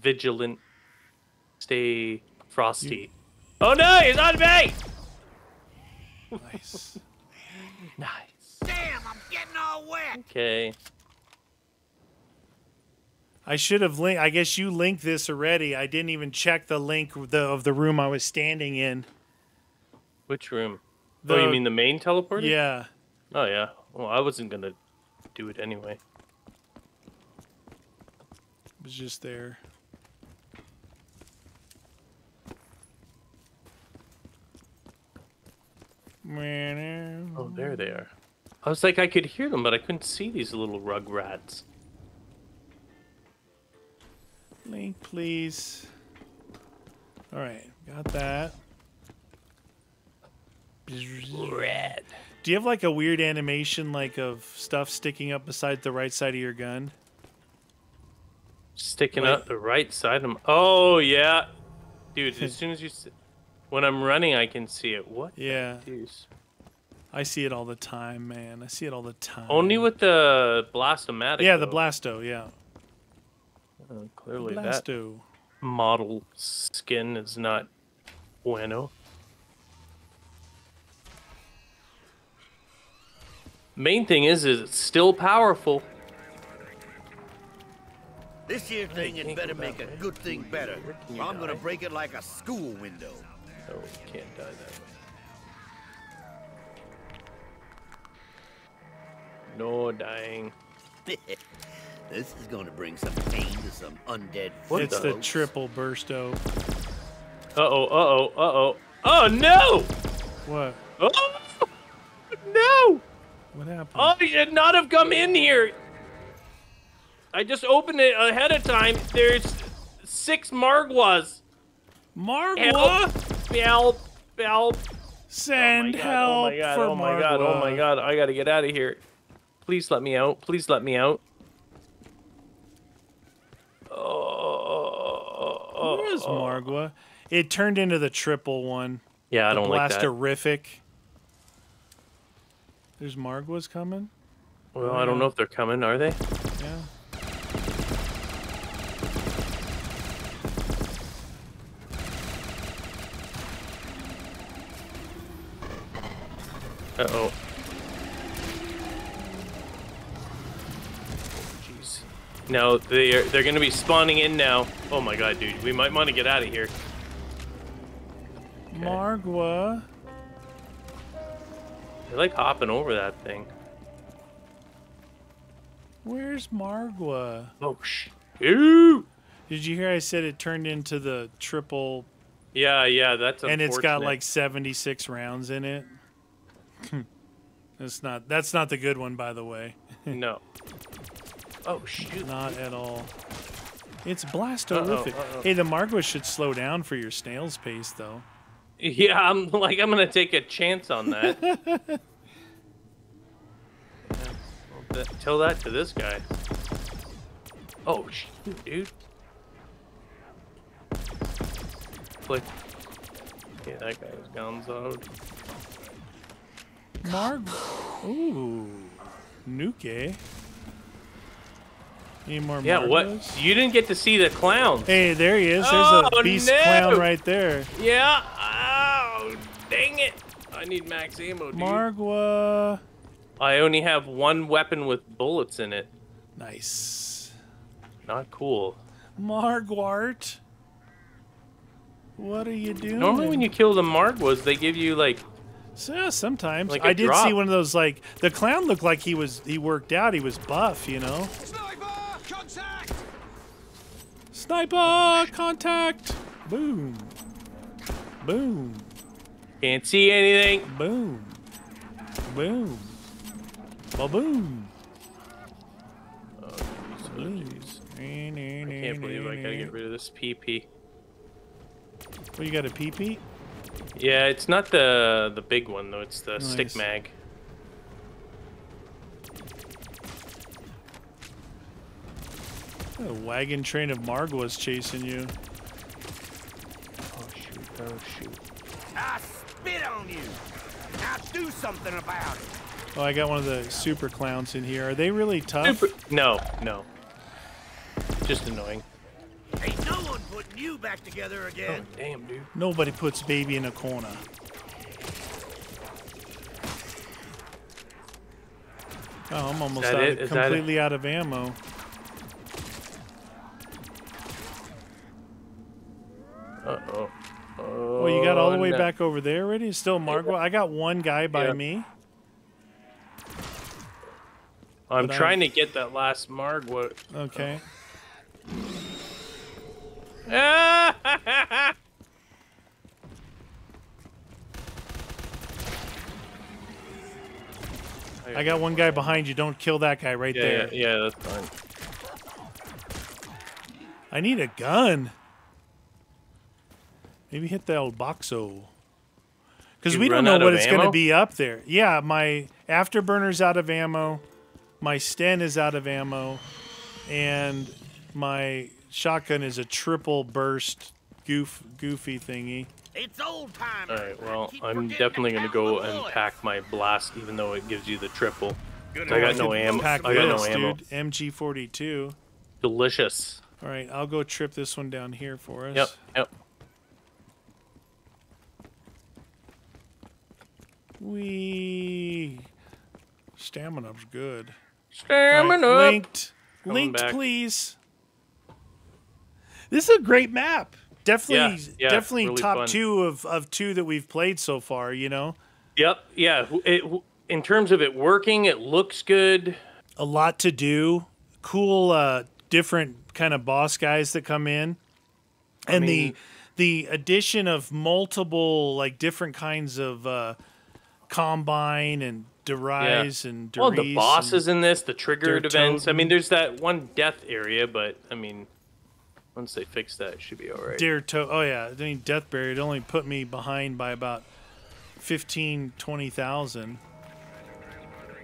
vigilant. Stay frosty. You... Oh no, he's on me! Nice. Nice. Damn, I'm getting all wet. Okay. I should have linked. I guess you linked this already. I didn't even check the link the, of the room I was standing in. Which room? The... Oh, you mean the main teleporter? Yeah. Oh, yeah. Well, I wasn't going to do it anyway. was just there. Oh, there they are. I was like, I could hear them, but I couldn't see these little rug rats. Link, please. All right, got that. Red. Do you have like a weird animation, like of stuff sticking up beside the right side of your gun? Sticking like, up the right side of my... Oh yeah, dude. As soon as you, when I'm running, I can see it. What? Yeah. Deuce? I see it all the time, man. I see it all the time. Only with the Blast-O-Matic. Yeah, though. The Blasto. Yeah. Uh, clearly Blasto. That model skin is not bueno. Main thing is, is it's still powerful. This here thing had better make a good thing better. Or I'm gonna break it like a school window. Oh, we can't die that way. No dying. This is gonna bring some pain to some undead. It's the triple bursto. Uh oh, uh oh, uh oh. Oh no! What? Oh no! What happened? Oh, you should not have come in here. I just opened it ahead of time. There's six Margwas. Margwa? Help, help, help. Send help for Margwa. Oh my god, oh my god, I gotta get out of here. Please let me out, please let me out. Oh, where is Margwa? It turned into the triple one. Yeah, I don't like that. Blasterific. There's Margwas coming? Well, I don't know if they're coming, are they? Yeah. Uh-oh. Jeez. No, they're, they're going to be spawning in now. Oh my god, dude. We might want to get out of here. Okay. Margwa... I like hopping over that thing. Where's Margwa? Oh, sh. Ew. Did you hear I said it turned into the triple? Yeah, yeah, that's unfortunate. And it's got like seventy-six rounds in it. That's not that's not the good one, by the way. No. Oh, shoot. Not at all. It's blast-o-rific. Uh-oh, uh-oh. Hey, the Margwa should slow down for your snail's pace, though. Yeah, I'm like, I'm gonna take a chance on that. Yeah, I'll tell that to this guy. Oh, shoot, dude. Click. Yeah, that guy was gonzoed. Marg. Ooh. Nuke. Any more yeah, Margos? What? You didn't get to see the clown. Hey, there he is. There's oh, a beast no. clown right there. Yeah. Oh, dang it. I need max ammo, dude. Margwa. I only have one weapon with bullets in it. Nice. Not cool. Margwart. What are you doing? Normally when you kill the Margwas, they give you, like... So, sometimes. Like I did drop. see one of those, like... The clown looked like he was he worked out. He was buff, you know? Contact! Sniper! Contact! Boom. Boom. Can't see anything. Boom. Boom. Ba-boom. Oh, jeez. I can't believe I gotta get rid of this P P. Well, you got a P P? Yeah, it's not the, the big one, though. It's the nice. stick mag. A wagon train of Margwas chasing you. Oh shoot, oh shoot. I spit on you! Now do something about it! Oh, I got one of the super clowns in here. Are they really tough? Super no, no. Just annoying. Ain't no one putting you back together again. Oh, damn, dude. Nobody puts baby in a corner. Oh, I'm almost out of, completely out of ammo. Uh-oh. Oh, well, you got all the way no. back over there already? Still Margwa? I got one guy by yeah. me. I'm but trying I'm... to get that last Margwa. Okay. Oh. I got one guy behind you. Don't kill that guy right yeah, there. Yeah, yeah, that's fine. I need a gun. Maybe hit the old boxo. Because we don't know what it's going to be up there. Yeah, my afterburner's out of ammo. My Sten is out of ammo. And my shotgun is a triple burst goof, goofy thingy. It's old time. All right, well, I'm definitely going to go and pack my blast, even though it gives you the triple. I got no ammo. I got no ammo. M G forty-two. Delicious. All right, I'll go trip this one down here for us. Yep, yep. Wee. Stamin-Up's good. Stamin-Up. Right, linked. Coming linked, back. Please. This is a great map. Definitely, yeah, yeah, definitely really top fun. two of, of two that we've played so far, you know? Yep, yeah. It, in terms of it working, it looks good. A lot to do. Cool, uh, different kind of boss guys that come in. And I mean, the the addition of multiple, like, different kinds of uh, Combine and Der Riese yeah. and Der Riese. Well, the bosses in this, the triggered events. I mean, there's that one death area, but, I mean... Once they fix that, it should be all right. Dear to oh, yeah. I mean, Death Barrier, it only put me behind by about fifteen, twenty thousand.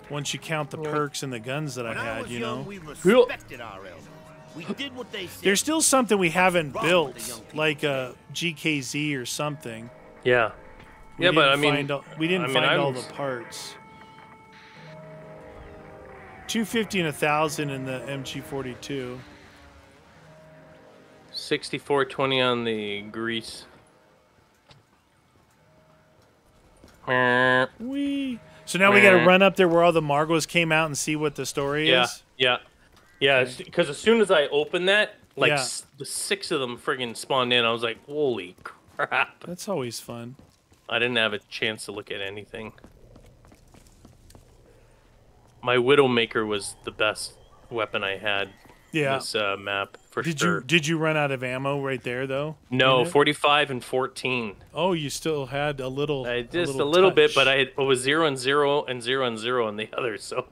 Once you count the perks and the guns that I had, you know. There's still something we haven't built, like a G K Z or something. Yeah. Yeah, but I mean... We didn't find all the parts. two fifty and one thousand in the M G forty-two. sixty-four twenty on the grease. Wee. So now we got to run up there where all the Margwas came out and see what the story yeah, is? Yeah, yeah. Yeah, because as soon as I opened that, like yeah. s the six of them friggin' spawned in. I was like, holy crap. That's always fun. I didn't have a chance to look at anything. My Widowmaker was the best weapon I had. Yeah. This uh, map for did sure. You, did you run out of ammo right there though? No, forty-five and fourteen. Oh, you still had a little. I just a little, a little bit, but I, had, I was zero and zero and zero and zero on the other, so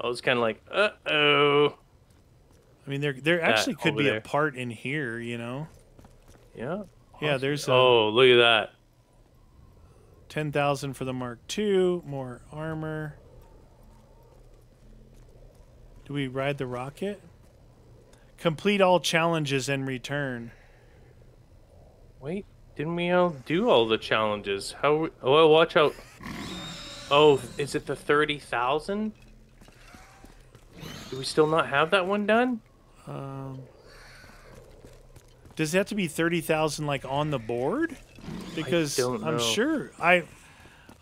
I was kind of like, uh oh. I mean, there there that actually could be there. a part in here, you know. Yeah. Yeah. There's. A, oh, look at that. Ten thousand for the Mark two. More armor. Do we ride the rocket? Complete all challenges and return. Wait, didn't we all do all the challenges? How? Oh, watch out. Oh, is it the thirty thousand? Do we still not have that one done? Um, does it have to be thirty thousand like on the board? Because I don't know. I'm sure I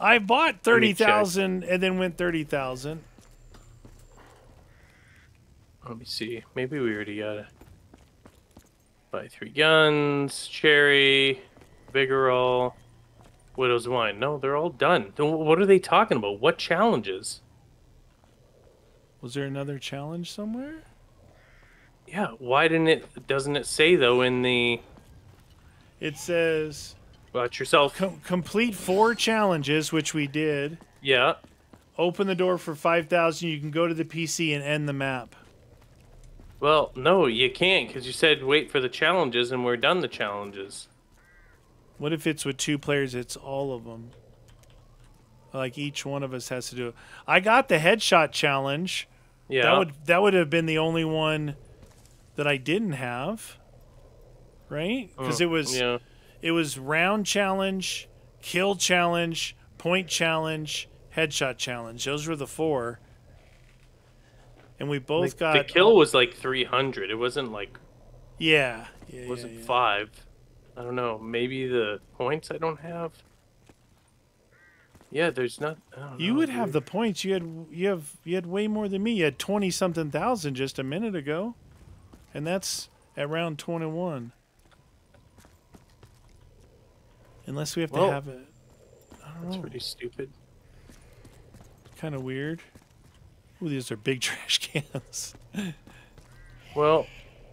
I bought thirty thousand and then went thirty thousand. Let me see. Maybe we already got to buy three guns, cherry, Vigorol, Widow's Wine. No, they're all done. What are they talking about? What challenges? Was there another challenge somewhere? Yeah. Why didn't it? Doesn't it say though in the? It says. Watch yourself. Com complete four challenges, which we did. Yeah. Open the door for five thousand. You can go to the P C and end the map. Well, no, you can't, because you said wait for the challenges, and we're done the challenges. What if it's with two players, it's all of them? Like, each one of us has to do it. I got the headshot challenge. Yeah. That would, that would have been the only one that I didn't have, right? Because mm, it was, yeah. it was round challenge, kill challenge, point challenge, headshot challenge. Those were the four. And we both the, got... The kill was like three hundred. It wasn't like... Yeah. yeah it wasn't yeah, yeah. five. I don't know. Maybe the points I don't have. Yeah, there's not... I don't you know, would dude. have the points. You had you have, you had way more than me. You had twenty-something thousand just a minute ago. And that's at round twenty-one. Unless we have well, to have it. I don't that's know. pretty stupid. Kind of weird. Ooh, these are big trash cans. Well,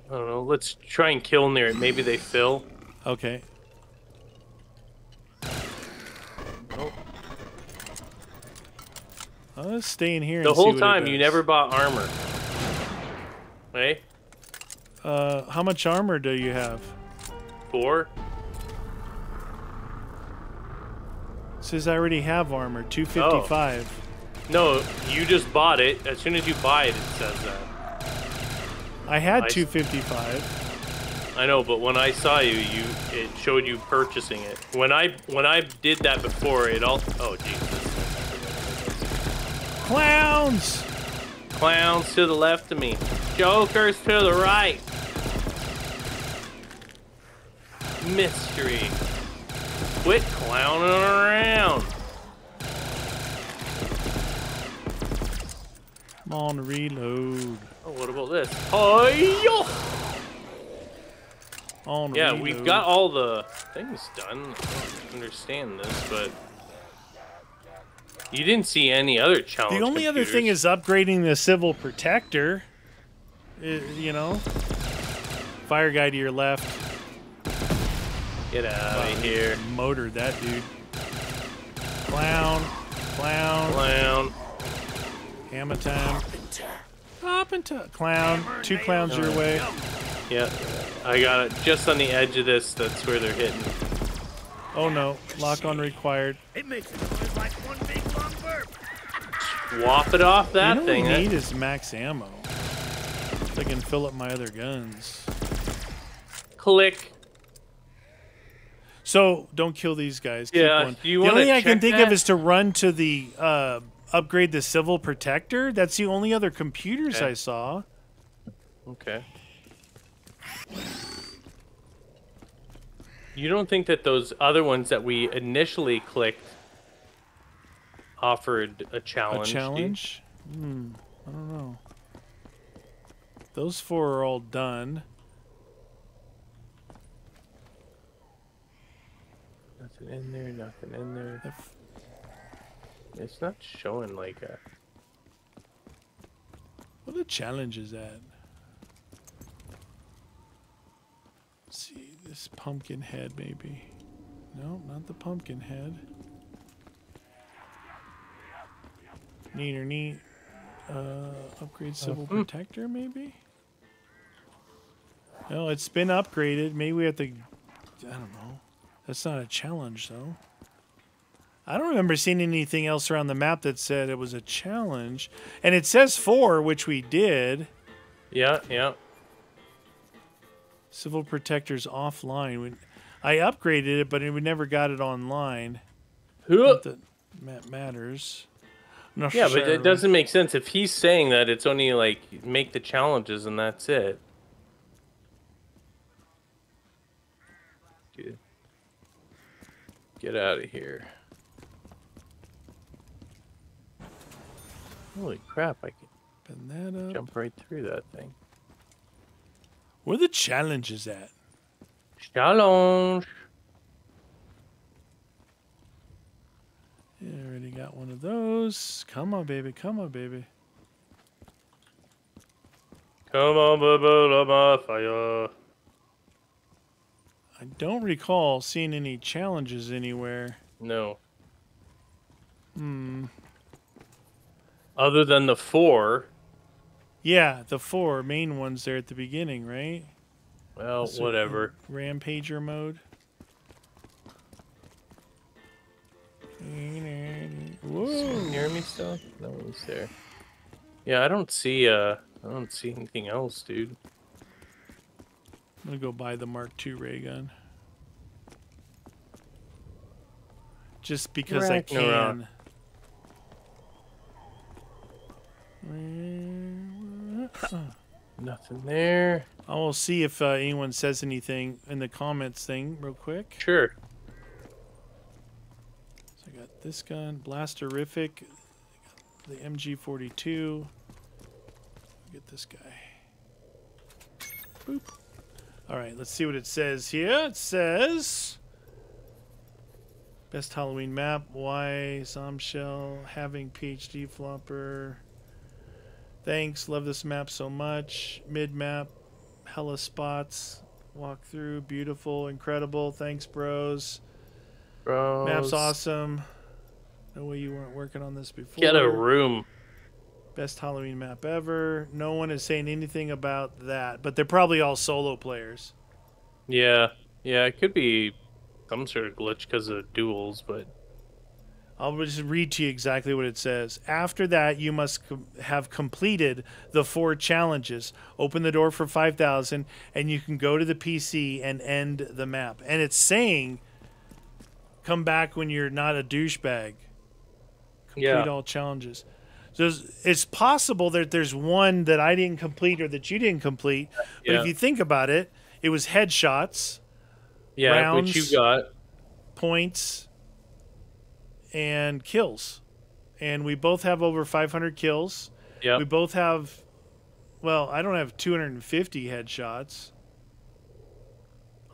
I don't know. let's try and kill near it. Maybe they fill. Okay. Oh. I'll stay in here. The and whole see what time you never bought armor. Hey. Uh, how much armor do you have? Four. It says I already have armor. two fifty-five. Oh. No, you just bought it. As soon as you buy it, it says that. I had I, two fifty-five. I know, but when I saw you, you it showed you purchasing it. When I when I did that before, it all. Oh Jesus! Clowns! Clowns to the left of me. Jokers to the right. Mystery. Quit clowning around. Come on, reload. Oh, what about this? Oh, on yeah, reload. We've got all the things done. I don't understand this, but you didn't see any other challenge. The only computers. Other thing is upgrading the Civil Protector. It, you know, fire guy to your left. Get out of here! Motored that dude. Clown, clown, clown. Hammer time. Up into a clown. Two clowns your way. Yeah, I got it. Just on the edge of this, that's where they're hitting. Oh no, lock on required. It makes it look like one big long burp. Whop it off that you know thing. What I need is max ammo. So I can fill up my other guns. Click. So don't kill these guys. Yeah, keep one. You the only thing I can think that? of is to run to the. Uh, Upgrade the Civil Protector. That's the only other computers okay. I saw. Okay. You don't think that those other ones that we initially clicked offered a challenge? A challenge? Hmm. I don't know. Those four are all done. Nothing in there. Nothing in there. If It's not showing like a. What the challenge is that? Let's see, this pumpkin head maybe. No, not the pumpkin head. Neat or neat. Uh, upgrade Civil oh. Protector maybe. No, it's been upgraded. Maybe we have to. I don't know. That's not a challenge though. I don't remember seeing anything else around the map that said it was a challenge. And it says four, which we did. Yeah, yeah. Civil Protector's offline. I upgraded it, but we never got it online. Not that map matters. Not yeah, sure. But it doesn't make sense. If he's saying that, it's only like make the challenges and that's it. Dude. Get out of here. Holy crap, I can that up. Jump right through that thing. Where the challenge is at? Challenge! You already got one of those. Come on, baby. Come on, baby. Come on, baby. Fire. I don't recall seeing any challenges anywhere. No. Hmm. Other than the four. Yeah, the four main ones there at the beginning, right? Well, so whatever. Rampager mode. Whoa. Is near me still? No one's there. Yeah, I don't see uh I don't see anything else, dude. I'm gonna go buy the Mark two ray gun. Just because Rack I can. Around. Uh, nothing there. I will see if uh, anyone says anything in the comments thing real quick. Sure. So I got this gun, Blasterific, the M G forty-two. Get this guy. Boop. All right, let's see what it says here. It says best Halloween map. Why Somshell having P H D flopper. Thanks, love this map so much. Mid map, hella spots. Walk through, beautiful, incredible. Thanks, bros. Bros. Map's awesome. No way you weren't working on this before. Get a room. Best Halloween map ever. No one is saying anything about that, but they're probably all solo players. Yeah. Yeah, it could be some sort of glitch because of duels, but... I'll just read to you exactly what it says. After that, you must com have completed the four challenges. Open the door for five thousand, and you can go to the P C and end the map. And it's saying, come back when you're not a douchebag. Complete yeah. all challenges. So it's possible that there's one that I didn't complete or that you didn't complete. But yeah. if you think about it, it was headshots, yeah, rounds, which you got, points, and kills. And we both have over five hundred kills. Yeah. We both have, well, I don't have two hundred fifty headshots.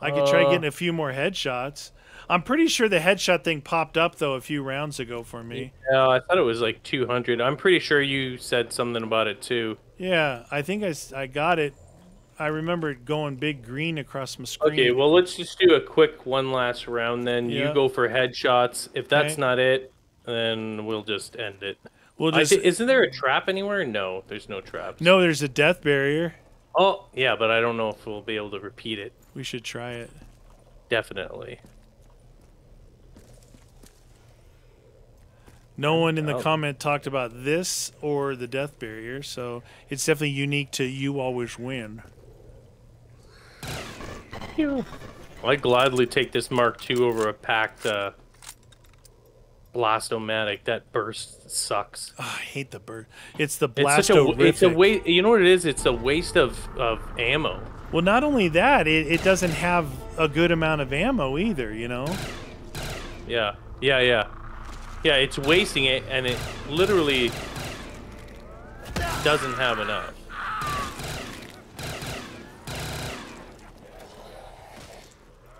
I could uh, try getting a few more headshots. I'm pretty sure the headshot thing popped up, though, a few rounds ago for me. Yeah, I thought it was like two hundred. I'm pretty sure you said something about it, too. Yeah, I think I, I got it. I remember it going big green across my screen. Okay, well, let's just do a quick one last round, then. Yeah. You go for headshots. If that's okay. not it, then we'll just end it. We'll just... Isn't there a trap anywhere? No, there's no traps. No, there's a death barrier. Oh, yeah, but I don't know if we'll be able to repeat it. We should try it. Definitely. No one in the comment talked about this or the death barrier, so it's definitely unique to You Always Win. Yeah. Well, I gladly take this Mark two over a packed uh, Blast-O-Matic. That burst sucks. Oh, I hate the burst. It's the Blast-O-Matic. It's, it's a waste. You know what it is? It's a waste of, of ammo. Well, not only that, it, it doesn't have a good amount of ammo either, you know? Yeah. Yeah, yeah. Yeah, it's wasting it, and it literally doesn't have enough.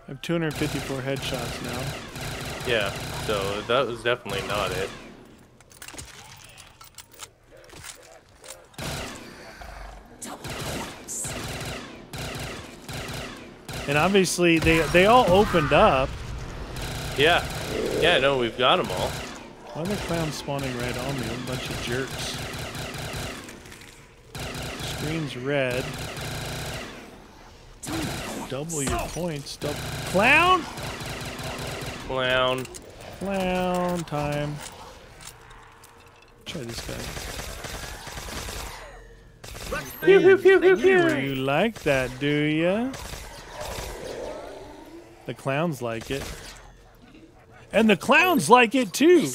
I have two hundred fifty-four headshots now. Yeah, so that was definitely not it. And obviously, they, they all opened up. Yeah. Yeah, no, we've got them all. Why are the clowns spawning right on me? I'm a bunch of jerks. Screen's red. Double your points. Double. Clown! Clown. Clown time. Try this guy. Pew, pew, pew, pew, pew. You like that, do ya? The clowns like it. And the clowns like it, too.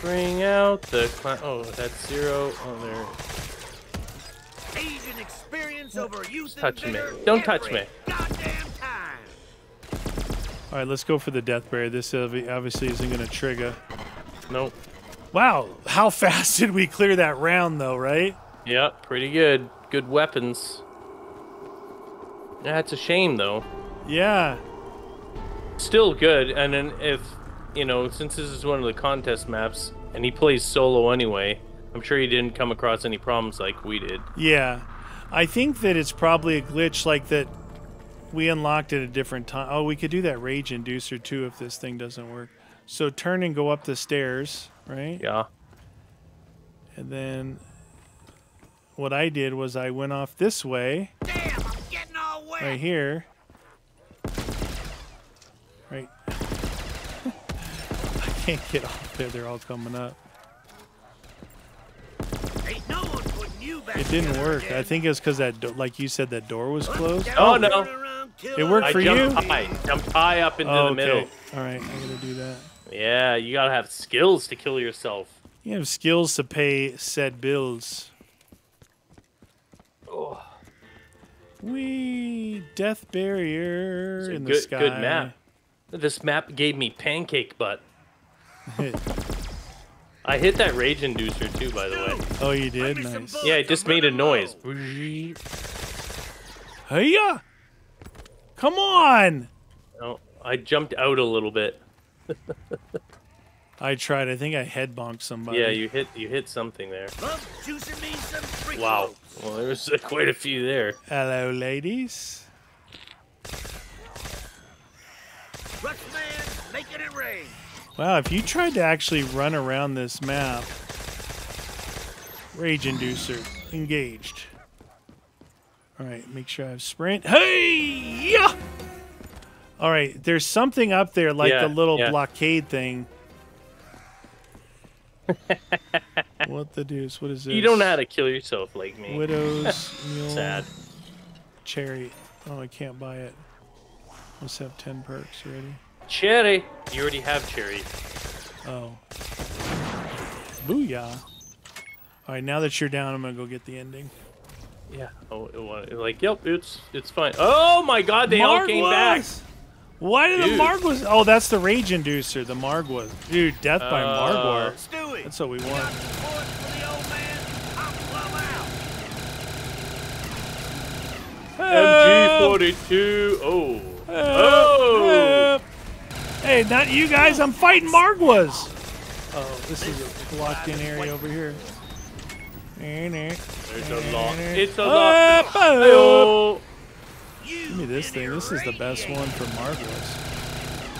Bring out the clown. Oh, that's zero on there. Age and experience over youth and vigor. Don't touch me. Goddamn time. All right, let's go for the death barrier. This obviously isn't going to trigger. Nope. Wow, how fast did we clear that round, though, right? Yeah, pretty good. Good weapons. That's a shame, though. Yeah. Still good, and then if, you know, since this is one of the contest maps, and he plays solo anyway, I'm sure he didn't come across any problems like we did. Yeah. I think that it's probably a glitch like that we unlocked at a different time. Oh, we could do that Rage Inducer, too, if this thing doesn't work. So turn and go up the stairs, right? Yeah. And then what I did was I went off this way. Damn, I'm getting all wet. Right here. Right. I can't get off there. They're all coming up. Ain't no one putting you back. It didn't work. Again. I think it's because that, do like you said, that door was closed. Oh, no. It worked for you? I jumped high up into oh, the okay. middle. All right. I got to do that. Yeah, you got to have skills to kill yourself. You have skills to pay said bills. Oh. Wee. Death barrier in good, the sky. Good map. This map gave me pancake butt. I hit that Rage Inducer too, by the way. Oh, you did? Nice. Yeah, it just made a noise. Hey-ya! Come on! Oh, I jumped out a little bit. I tried. I think I head bonked somebody. Yeah, you hit you hit something there. Wow. Well, there was uh, quite a few there. Hello, ladies. Rush man, make it in range. Wow, if you tried to actually run around this map. Rage Inducer engaged. All right, make sure I have sprint. Hey! Yeah! All right, there's something up there like yeah, the little yeah. blockade thing. What the deuce? What is this? You don't know how to kill yourself like me. Widow's Mule Sad. Cherry. Oh, I can't buy it. Must have ten perks already. Cherry! You already have cherry. Oh. Booyah. All right, now that you're down, I'm going to go get the ending. Yeah. Oh, it was, like, yep, it's it's fine. Oh, my God, they Margwas! all came back. Why did Dude. the Margwas... Oh, that's the Rage Inducer, the Margwas. Dude, death uh, by Margwa. Stewie, that's what we want. M G forty-two. Oh. Help. Oh. Help. Hey, not you guys. I'm fighting Margwas. Oh, this is a blocked-in area over here. It's a lock. It's a lock. Oh. Give me this thing. This is the best one for Marvelous.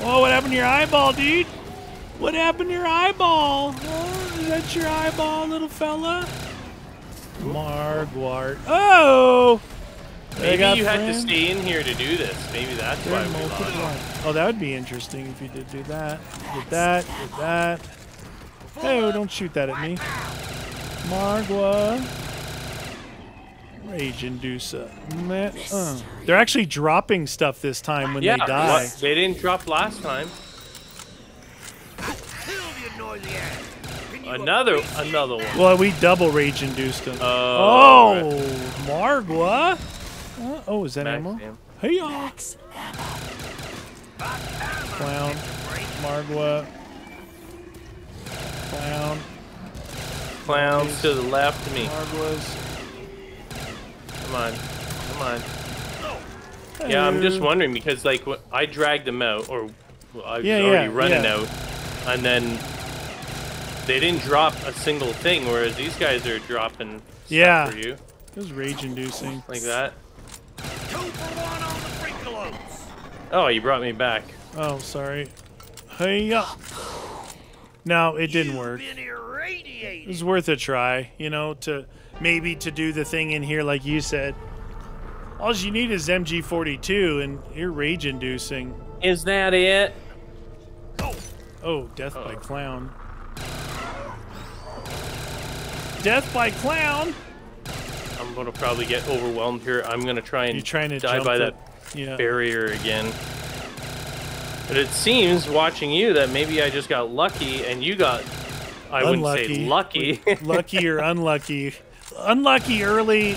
Whoa, what happened to your eyeball, dude? What happened to your eyeball? Oh, is that your eyeball, little fella? Margwart. Oh! Maybe you had to stay in here to do this. Maybe that's why we lost. Oh, that would be interesting if you did do that. Did that. Did that. Hey, don't shoot that at me. Margwa. Rage Inducer. Uh. They're actually dropping stuff this time when yeah, they die. What? They didn't drop last time. Another, another one. Well, we double Rage Induced them. Uh, oh, right. Margwa. Uh, oh, is that Max ammo? Damn. Hey, y'all. Clown. Margwa. Clown. Clowns to the left of me. Marvelous. Come on. Come on. Hey. Yeah, I'm just wondering because, like, I dragged them out, or well, I was yeah, already yeah, running yeah. out, and then they didn't drop a single thing, whereas these guys are dropping stuff yeah. for you. It was rage-inducing. Like that. Two for one on the Frinkolos. Oh, you brought me back. Oh, sorry. Hey-ya. No, it didn't You've work. It was worth a try, you know, to maybe to do the thing in here like you said. All you need is M G forty-two and you're rage inducing. Is that it? Oh, oh death uh-oh. by clown. Death by clown. I'm gonna probably get overwhelmed here. I'm gonna try and you're trying to die by the, that yeah. barrier again. But it seems, watching you, that maybe I just got lucky and you got... I unlucky. wouldn't say lucky. Lucky or unlucky. Unlucky early,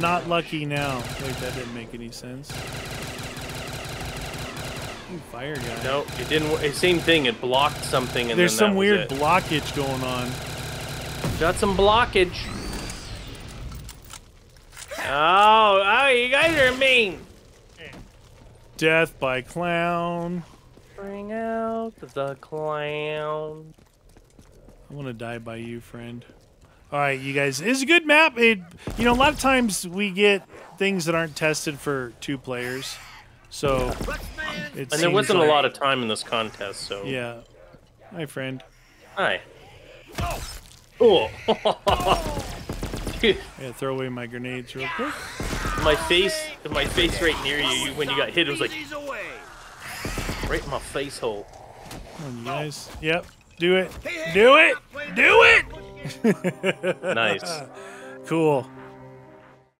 not lucky now. Wait, that didn't make any sense. Ooh, fire guy. No, it didn't. Same thing, it blocked something. And There's then some that weird was it. blockage going on. Got some blockage. Oh, oh, you guys are mean. Death by clown. Bring out the clown. I want to die by you, friend. All right, you guys. It's a good map. It, you know, a lot of times we get things that aren't tested for two players. So, it and there wasn't like... a lot of time in this contest, so. Yeah. Hi, friend. Hi. Oh. Cool. Yeah, throw away my grenades real quick. My face, my face right near you. When you got hit, it was like. Right in my face hole. Come on, you guys. Yep. Do it. Do it. Do it. Nice. Cool.